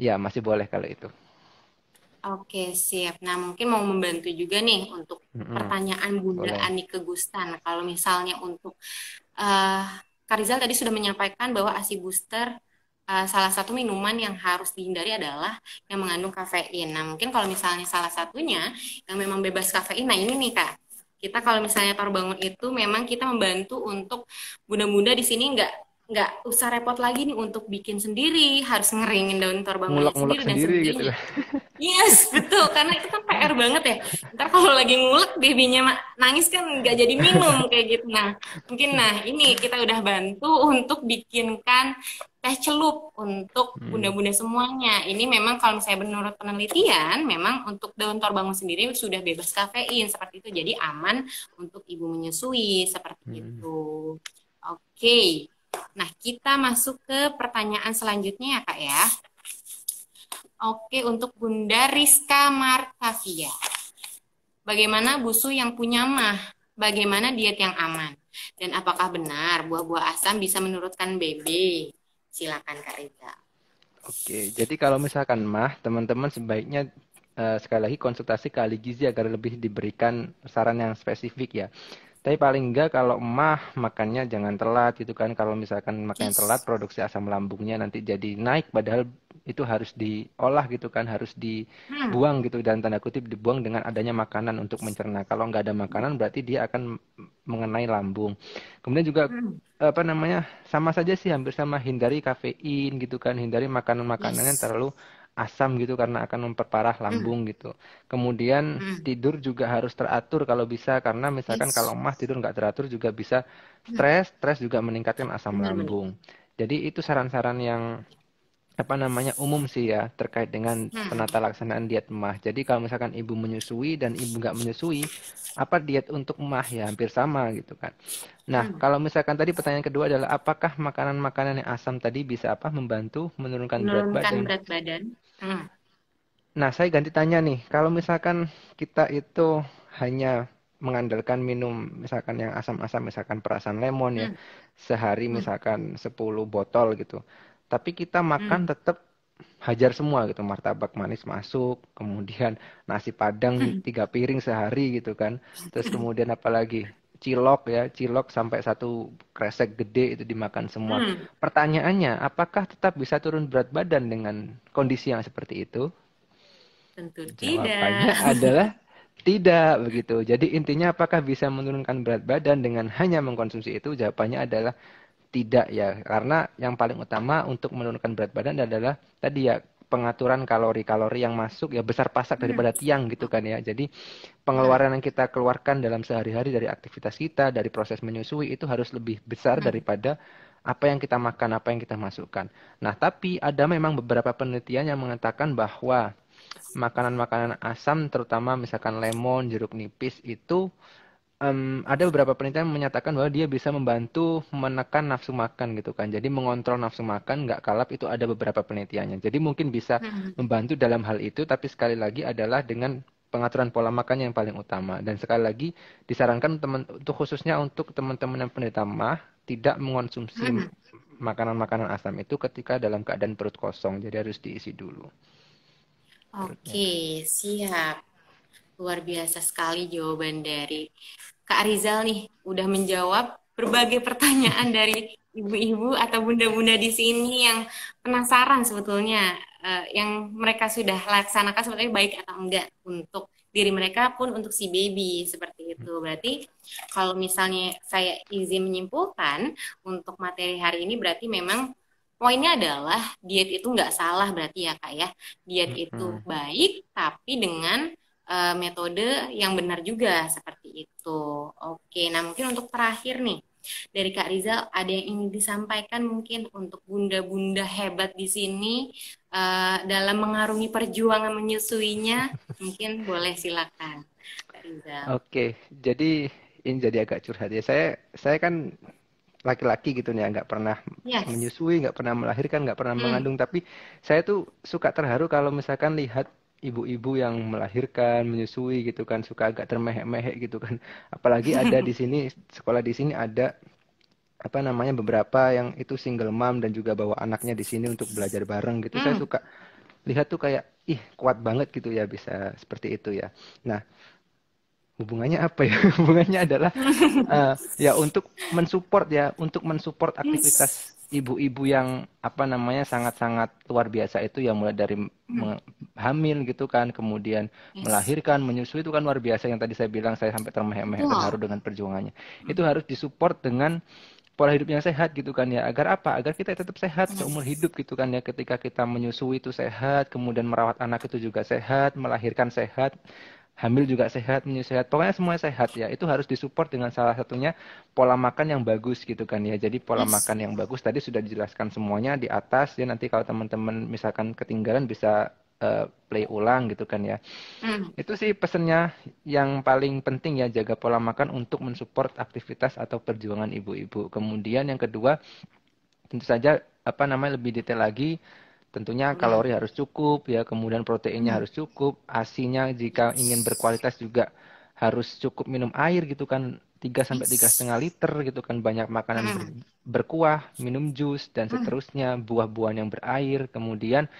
ya masih boleh kalau itu. Oke, siap. Nah, mungkin mau membantu juga nih untuk mm-hmm. pertanyaan Bunda boleh. Ani Kegustan. Kalau misalnya untuk uh, Kak Rizal tadi sudah menyampaikan bahwa ASI Booster uh, salah satu minuman yang harus dihindari adalah yang mengandung kafein. Nah, mungkin kalau misalnya salah satunya yang memang bebas kafein, nah ini nih Kak, kita kalau misalnya Torbangun itu memang kita membantu untuk bunda-bunda di sini nggak nggak usah repot lagi nih untuk bikin sendiri, harus ngeringin daun Torbangun sendiri, sendiri dan sebagainya. Gitu. Yes, betul, karena itu kan P R banget ya. Ntar kalau lagi ngulek babynya nangis kan nggak jadi minum kayak gitu. Nah, mungkin nah ini kita udah bantu untuk bikinkan teh celup untuk bunda-bunda semuanya. Ini memang kalau misalnya menurut penelitian, memang untuk daun Torbangun sendiri sudah bebas kafein seperti itu, jadi aman untuk ibu menyusui seperti hmm. itu. Oke. Okay. Nah, kita masuk ke pertanyaan selanjutnya ya, Kak, ya. Oke, untuk Bunda Rizka Martavia. Bagaimana busu yang punya mah? Bagaimana diet yang aman? Dan apakah benar buah-buah asam bisa menurunkan B B? Silakan, Kak Rita. Oke, jadi kalau misalkan mah, teman-teman sebaiknya eh, sekali lagi konsultasi ke ahli gizi agar lebih diberikan saran yang spesifik ya. Tapi paling enggak kalau mah makannya jangan telat gitu kan. Kalau misalkan makannya yes. telat, produksi asam lambungnya nanti jadi naik. Padahal itu harus diolah gitu kan. Harus dibuang gitu. Dan tanda kutip dibuang dengan adanya makanan untuk mencerna. Kalau nggak ada makanan berarti dia akan mengenai lambung. Kemudian juga apa namanya, sama saja sih, hampir sama. Hindari kafein gitu kan. Hindari makanan-makanan yes. yang terlalu asam gitu karena akan memperparah lambung mm. gitu. Kemudian mm. tidur juga harus teratur kalau bisa, karena misalkan yes. kalau mah tidur nggak teratur juga bisa stres, stres juga meningkatkan asam mm. lambung. Jadi itu saran-saran yang apa namanya umum sih ya terkait dengan penata laksanaan diet mah. Jadi kalau misalkan ibu menyusui dan ibu nggak menyusui, apa diet untuk mah ya hampir sama gitu kan. Nah, kalau misalkan tadi pertanyaan kedua adalah apakah makanan-makanan yang asam tadi bisa apa membantu menurunkan, menurunkan berat badan? Berat badan. Hmm. Nah, saya ganti tanya nih. Kalau misalkan kita itu hanya mengandalkan minum misalkan yang asam-asam, misalkan perasan lemon ya, hmm. sehari misalkan sepuluh botol gitu. Tapi kita makan hmm. tetap hajar semua gitu, martabak manis masuk, kemudian nasi padang tiga piring sehari gitu kan, terus kemudian apalagi cilok ya, cilok sampai satu kresek gede itu dimakan semua. Hmm. Pertanyaannya, apakah tetap bisa turun berat badan dengan kondisi yang seperti itu? Tentu jawabannya tidak. Jawabannya adalah tidak begitu. Jadi intinya apakah bisa menurunkan berat badan dengan hanya mengkonsumsi itu? Jawabannya adalah tidak ya, karena yang paling utama untuk menurunkan berat badan adalah tadi ya, pengaturan kalori-kalori yang masuk ya, besar pasak daripada tiang gitu kan ya. Jadi pengeluaran yang kita keluarkan dalam sehari-hari dari aktivitas kita, dari proses menyusui itu harus lebih besar daripada apa yang kita makan, apa yang kita masukkan. Nah, tapi ada memang beberapa penelitian yang mengatakan bahwa makanan-makanan asam terutama misalkan lemon, jeruk nipis itu Um, ada beberapa penelitian menyatakan bahwa dia bisa membantu menekan nafsu makan gitu kan. Jadi mengontrol nafsu makan nggak kalap, itu ada beberapa penelitiannya. Jadi mungkin bisa hmm. membantu dalam hal itu, tapi sekali lagi adalah dengan pengaturan pola makan yang paling utama. Dan sekali lagi disarankan teman, untuk khususnya untuk teman-teman yang penderita mah, tidak mengonsumsi makanan-makanan hmm. asam itu ketika dalam keadaan perut kosong. Jadi harus diisi dulu. Oke, okay, siap. Luar biasa sekali jawaban dari Kak Rizal nih, udah menjawab berbagai pertanyaan dari ibu-ibu atau bunda-bunda di sini yang penasaran sebetulnya, uh, yang mereka sudah laksanakan sebetulnya baik atau enggak untuk diri mereka pun untuk si baby seperti itu. Berarti kalau misalnya saya izin menyimpulkan untuk materi hari ini, berarti memang poinnya adalah diet itu enggak salah berarti ya Kak ya, diet itu baik tapi dengan metode yang benar juga seperti itu. Oke, nah mungkin untuk terakhir nih dari Kak Rizal ada yang ingin disampaikan mungkin untuk bunda-bunda hebat di sini uh, dalam mengarungi perjuangan menyusuinya, mungkin boleh silakan Kak Rizal. Oke, jadi ini jadi agak curhat ya, saya saya kan laki-laki gitu nih, nggak pernah yes. menyusui, nggak pernah melahirkan, nggak pernah hmm. mengandung. Tapi saya tuh suka terharu kalau misalkan lihat ibu-ibu yang melahirkan, menyusui gitu kan, suka agak termehek-mehek gitu kan. Apalagi ada di sini, sekolah di sini ada apa namanya beberapa yang itu single mom dan juga bawa anaknya di sini untuk belajar bareng gitu. Hmm. Saya suka lihat tuh kayak, ih kuat banget gitu ya bisa seperti itu ya. Nah, hubungannya apa ya? Hubungannya adalah uh, ya untuk mensupport ya, untuk mensupport aktivitas ibu-ibu yang apa namanya sangat-sangat luar biasa itu ya, mulai dari hmm. hamil gitu kan, kemudian yes. melahirkan, menyusui itu kan luar biasa yang tadi saya bilang saya sampai termehek-mehek wow. terharu dengan perjuangannya. Hmm. Itu harus disupport dengan pola hidup yang sehat gitu kan ya, agar apa? Agar kita tetap sehat seumur hidup gitu kan ya, ketika kita menyusui itu sehat, kemudian merawat anak itu juga sehat, melahirkan sehat, hamil juga sehat, menyusui sehat, pokoknya semuanya sehat ya. Itu harus disupport dengan salah satunya pola makan yang bagus gitu kan ya. Jadi pola yes. makan yang bagus tadi sudah dijelaskan semuanya di atas ya, nanti kalau teman-teman misalkan ketinggalan bisa uh, play ulang gitu kan ya. Mm. Itu sih pesannya yang paling penting ya, jaga pola makan untuk mensupport aktivitas atau perjuangan ibu-ibu. Kemudian yang kedua tentu saja apa namanya lebih detail lagi, tentunya kalori harus cukup ya, kemudian proteinnya harus cukup, asinya jika ingin berkualitas juga harus cukup minum air gitu kan, tiga sampai tiga koma lima liter gitu kan, banyak makanan ber berkuah, minum jus dan seterusnya, buah-buahan yang berair. Kemudian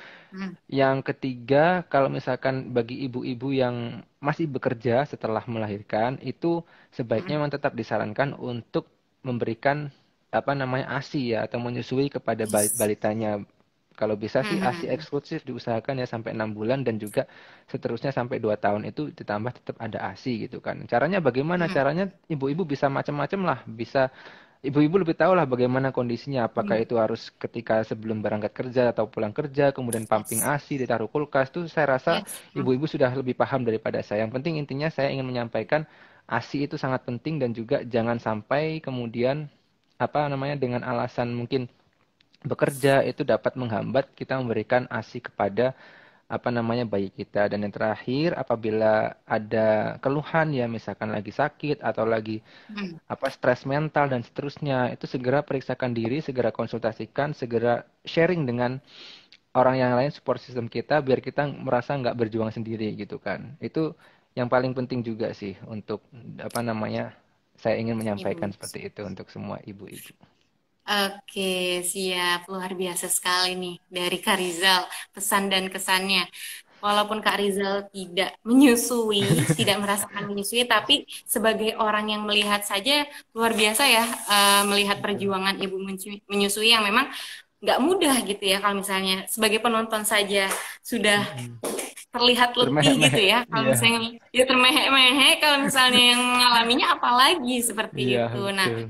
yang ketiga, kalau misalkan bagi ibu-ibu yang masih bekerja setelah melahirkan itu sebaiknya memang tetap disarankan untuk memberikan apa namanya ASI ya, atau menyusui kepada balitanya. Kalau bisa sih ASI eksklusif diusahakan ya sampai enam bulan dan juga seterusnya sampai dua tahun itu ditambah tetap ada ASI gitu kan. Caranya bagaimana? Caranya ibu-ibu bisa macam-macam lah. Bisa ibu-ibu lebih tahu lah bagaimana kondisinya. Apakah itu harus ketika sebelum berangkat kerja atau pulang kerja, kemudian pumping ASI, ditaruh kulkas. Itu saya rasa ibu-ibu sudah lebih paham daripada saya. Yang penting intinya saya ingin menyampaikan ASI itu sangat penting dan juga jangan sampai kemudian apa namanya dengan alasan mungkin bekerja itu dapat menghambat kita memberikan ASI kepada apa namanya bayi kita. Dan yang terakhir, apabila ada keluhan ya, misalkan lagi sakit atau lagi apa stres mental dan seterusnya, itu segera periksakan diri, segera konsultasikan, segera sharing dengan orang yang lain, support system kita, biar kita merasa nggak berjuang sendiri gitu kan. Itu yang paling penting juga sih untuk apa namanya saya ingin menyampaikan ibu. Seperti itu untuk semua ibu-ibu. Oke, siap. Luar biasa sekali nih dari Kak Rizal, pesan dan kesannya. Walaupun Kak Rizal tidak menyusui, tidak merasakan menyusui, tapi sebagai orang yang melihat saja luar biasa ya, uh, melihat perjuangan ibu menyusui yang memang nggak mudah gitu ya. Kalau misalnya sebagai penonton saja sudah terlihat letih gitu ya. Kalau yeah. misalnya ya termehek-mehek, kalau misalnya yang mengalaminya apalagi seperti yeah, itu. Nah, okay.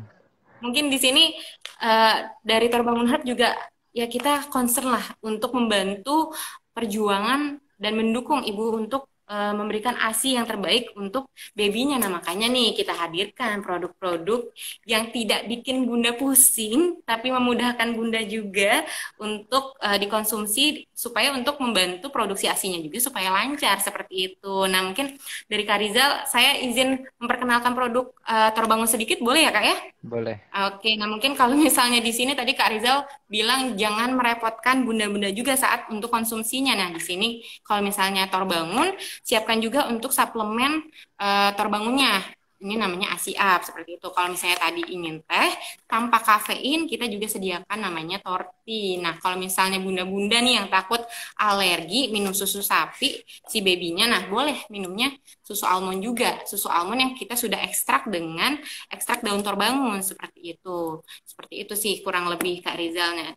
mungkin di sini uh, dari Torbangun Herb juga ya kita concern lah untuk membantu perjuangan dan mendukung ibu untuk uh, memberikan ASI yang terbaik untuk babynya. Nah makanya nih kita hadirkan produk-produk yang tidak bikin bunda pusing tapi memudahkan bunda juga untuk uh, dikonsumsi supaya untuk membantu produksi ASInya juga supaya lancar seperti itu. Nah mungkin dari Kak Rizal saya izin memperkenalkan produk Uh, Torbangun sedikit boleh ya Kak ya? Boleh. Oke, nah mungkin kalau misalnya di sini tadi Kak Rizal bilang jangan merepotkan bunda-bunda juga saat untuk konsumsinya. Nah di sini kalau misalnya Torbangun siapkan juga untuk suplemen uh, Torbangunnya. Ini namanya Asi Up seperti itu. Kalau misalnya tadi ingin teh tanpa kafein, kita juga sediakan namanya Torti. Nah, kalau misalnya bunda-bunda nih yang takut alergi minum susu sapi si babynya, nah boleh minumnya susu almond juga. Susu almond yang kita sudah ekstrak dengan ekstrak daun Torbangun seperti itu. Seperti itu sih kurang lebih Kak Rizalnya.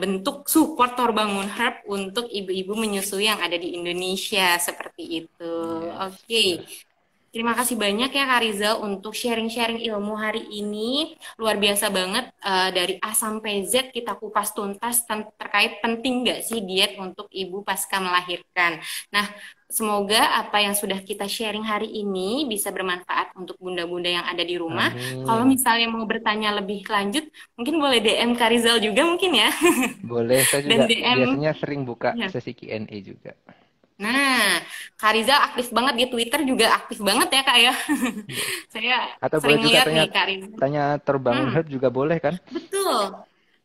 Bentuk support Torbangun Herb untuk ibu-ibu menyusui yang ada di Indonesia seperti itu. Oke. Okay. Terima kasih banyak ya Kak Rizal untuk sharing-sharing ilmu hari ini. Luar biasa banget uh, dari A sampai Z kita kupas tuntas terkait penting nggak sih diet untuk ibu pasca melahirkan. Nah, semoga apa yang sudah kita sharing hari ini bisa bermanfaat untuk bunda-bunda yang ada di rumah. Amin. Kalau misalnya mau bertanya lebih lanjut, mungkin boleh D M Kak Rizal juga mungkin ya. Boleh, saya juga D M, biasanya sering buka ya. Sesi Q and A juga. Nah, Kak Rizal aktif banget di Twitter, juga aktif banget ya Kak ya. Saya atau sering lihat nih Kak Rizal. Tanya Torbangun Herb hmm. juga boleh kan? Betul.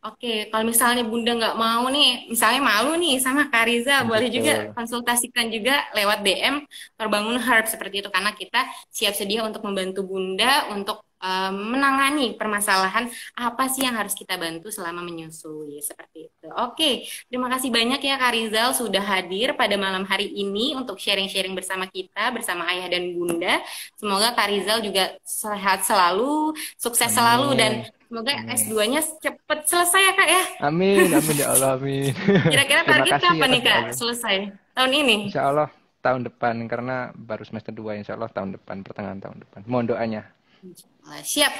Oke, kalau misalnya Bunda nggak mau nih, misalnya malu nih sama Kak Rizal, betul, boleh juga konsultasikan juga lewat D M Torbangun Herb seperti itu. Karena kita siap sedia untuk membantu Bunda untuk um, menangani permasalahan apa sih yang harus kita bantu selama menyusui, seperti itu. Oke, terima kasih banyak ya Kak Rizal sudah hadir pada malam hari ini untuk sharing-sharing bersama kita, bersama Ayah dan Bunda. Semoga Kak Rizal juga sehat selalu, sukses Amin. selalu, dan semoga S dua-nya cepet selesai ya Kak ya. Amin, amin ya Allah, amin. Kira-kira target kapan nih Kak selesai? Tahun ini? Insya Allah tahun depan, karena baru semester dua, insya Allah tahun depan, pertengahan tahun depan. Mohon doanya. Siap,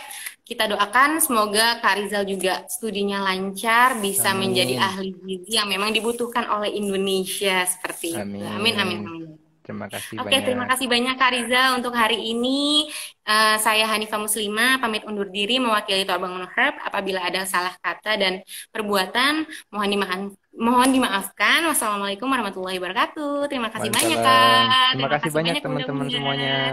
kita doakan semoga Kak Rizal juga studinya lancar, bisa amin. menjadi ahli gizi yang memang dibutuhkan oleh Indonesia, seperti amin. itu. Amin, amin, amin. Terima kasih Oke, banyak. terima kasih banyak Kak Rizal untuk hari ini. Uh, saya Hanifah Muslimah, pamit undur diri mewakili Torbangun Herb. Apabila ada salah kata dan perbuatan, mohon, dima mohon dimaafkan. Wassalamualaikum warahmatullahi wabarakatuh. Terima kasih banyak, Kak. Terima, terima kasih banyak teman-teman semuanya.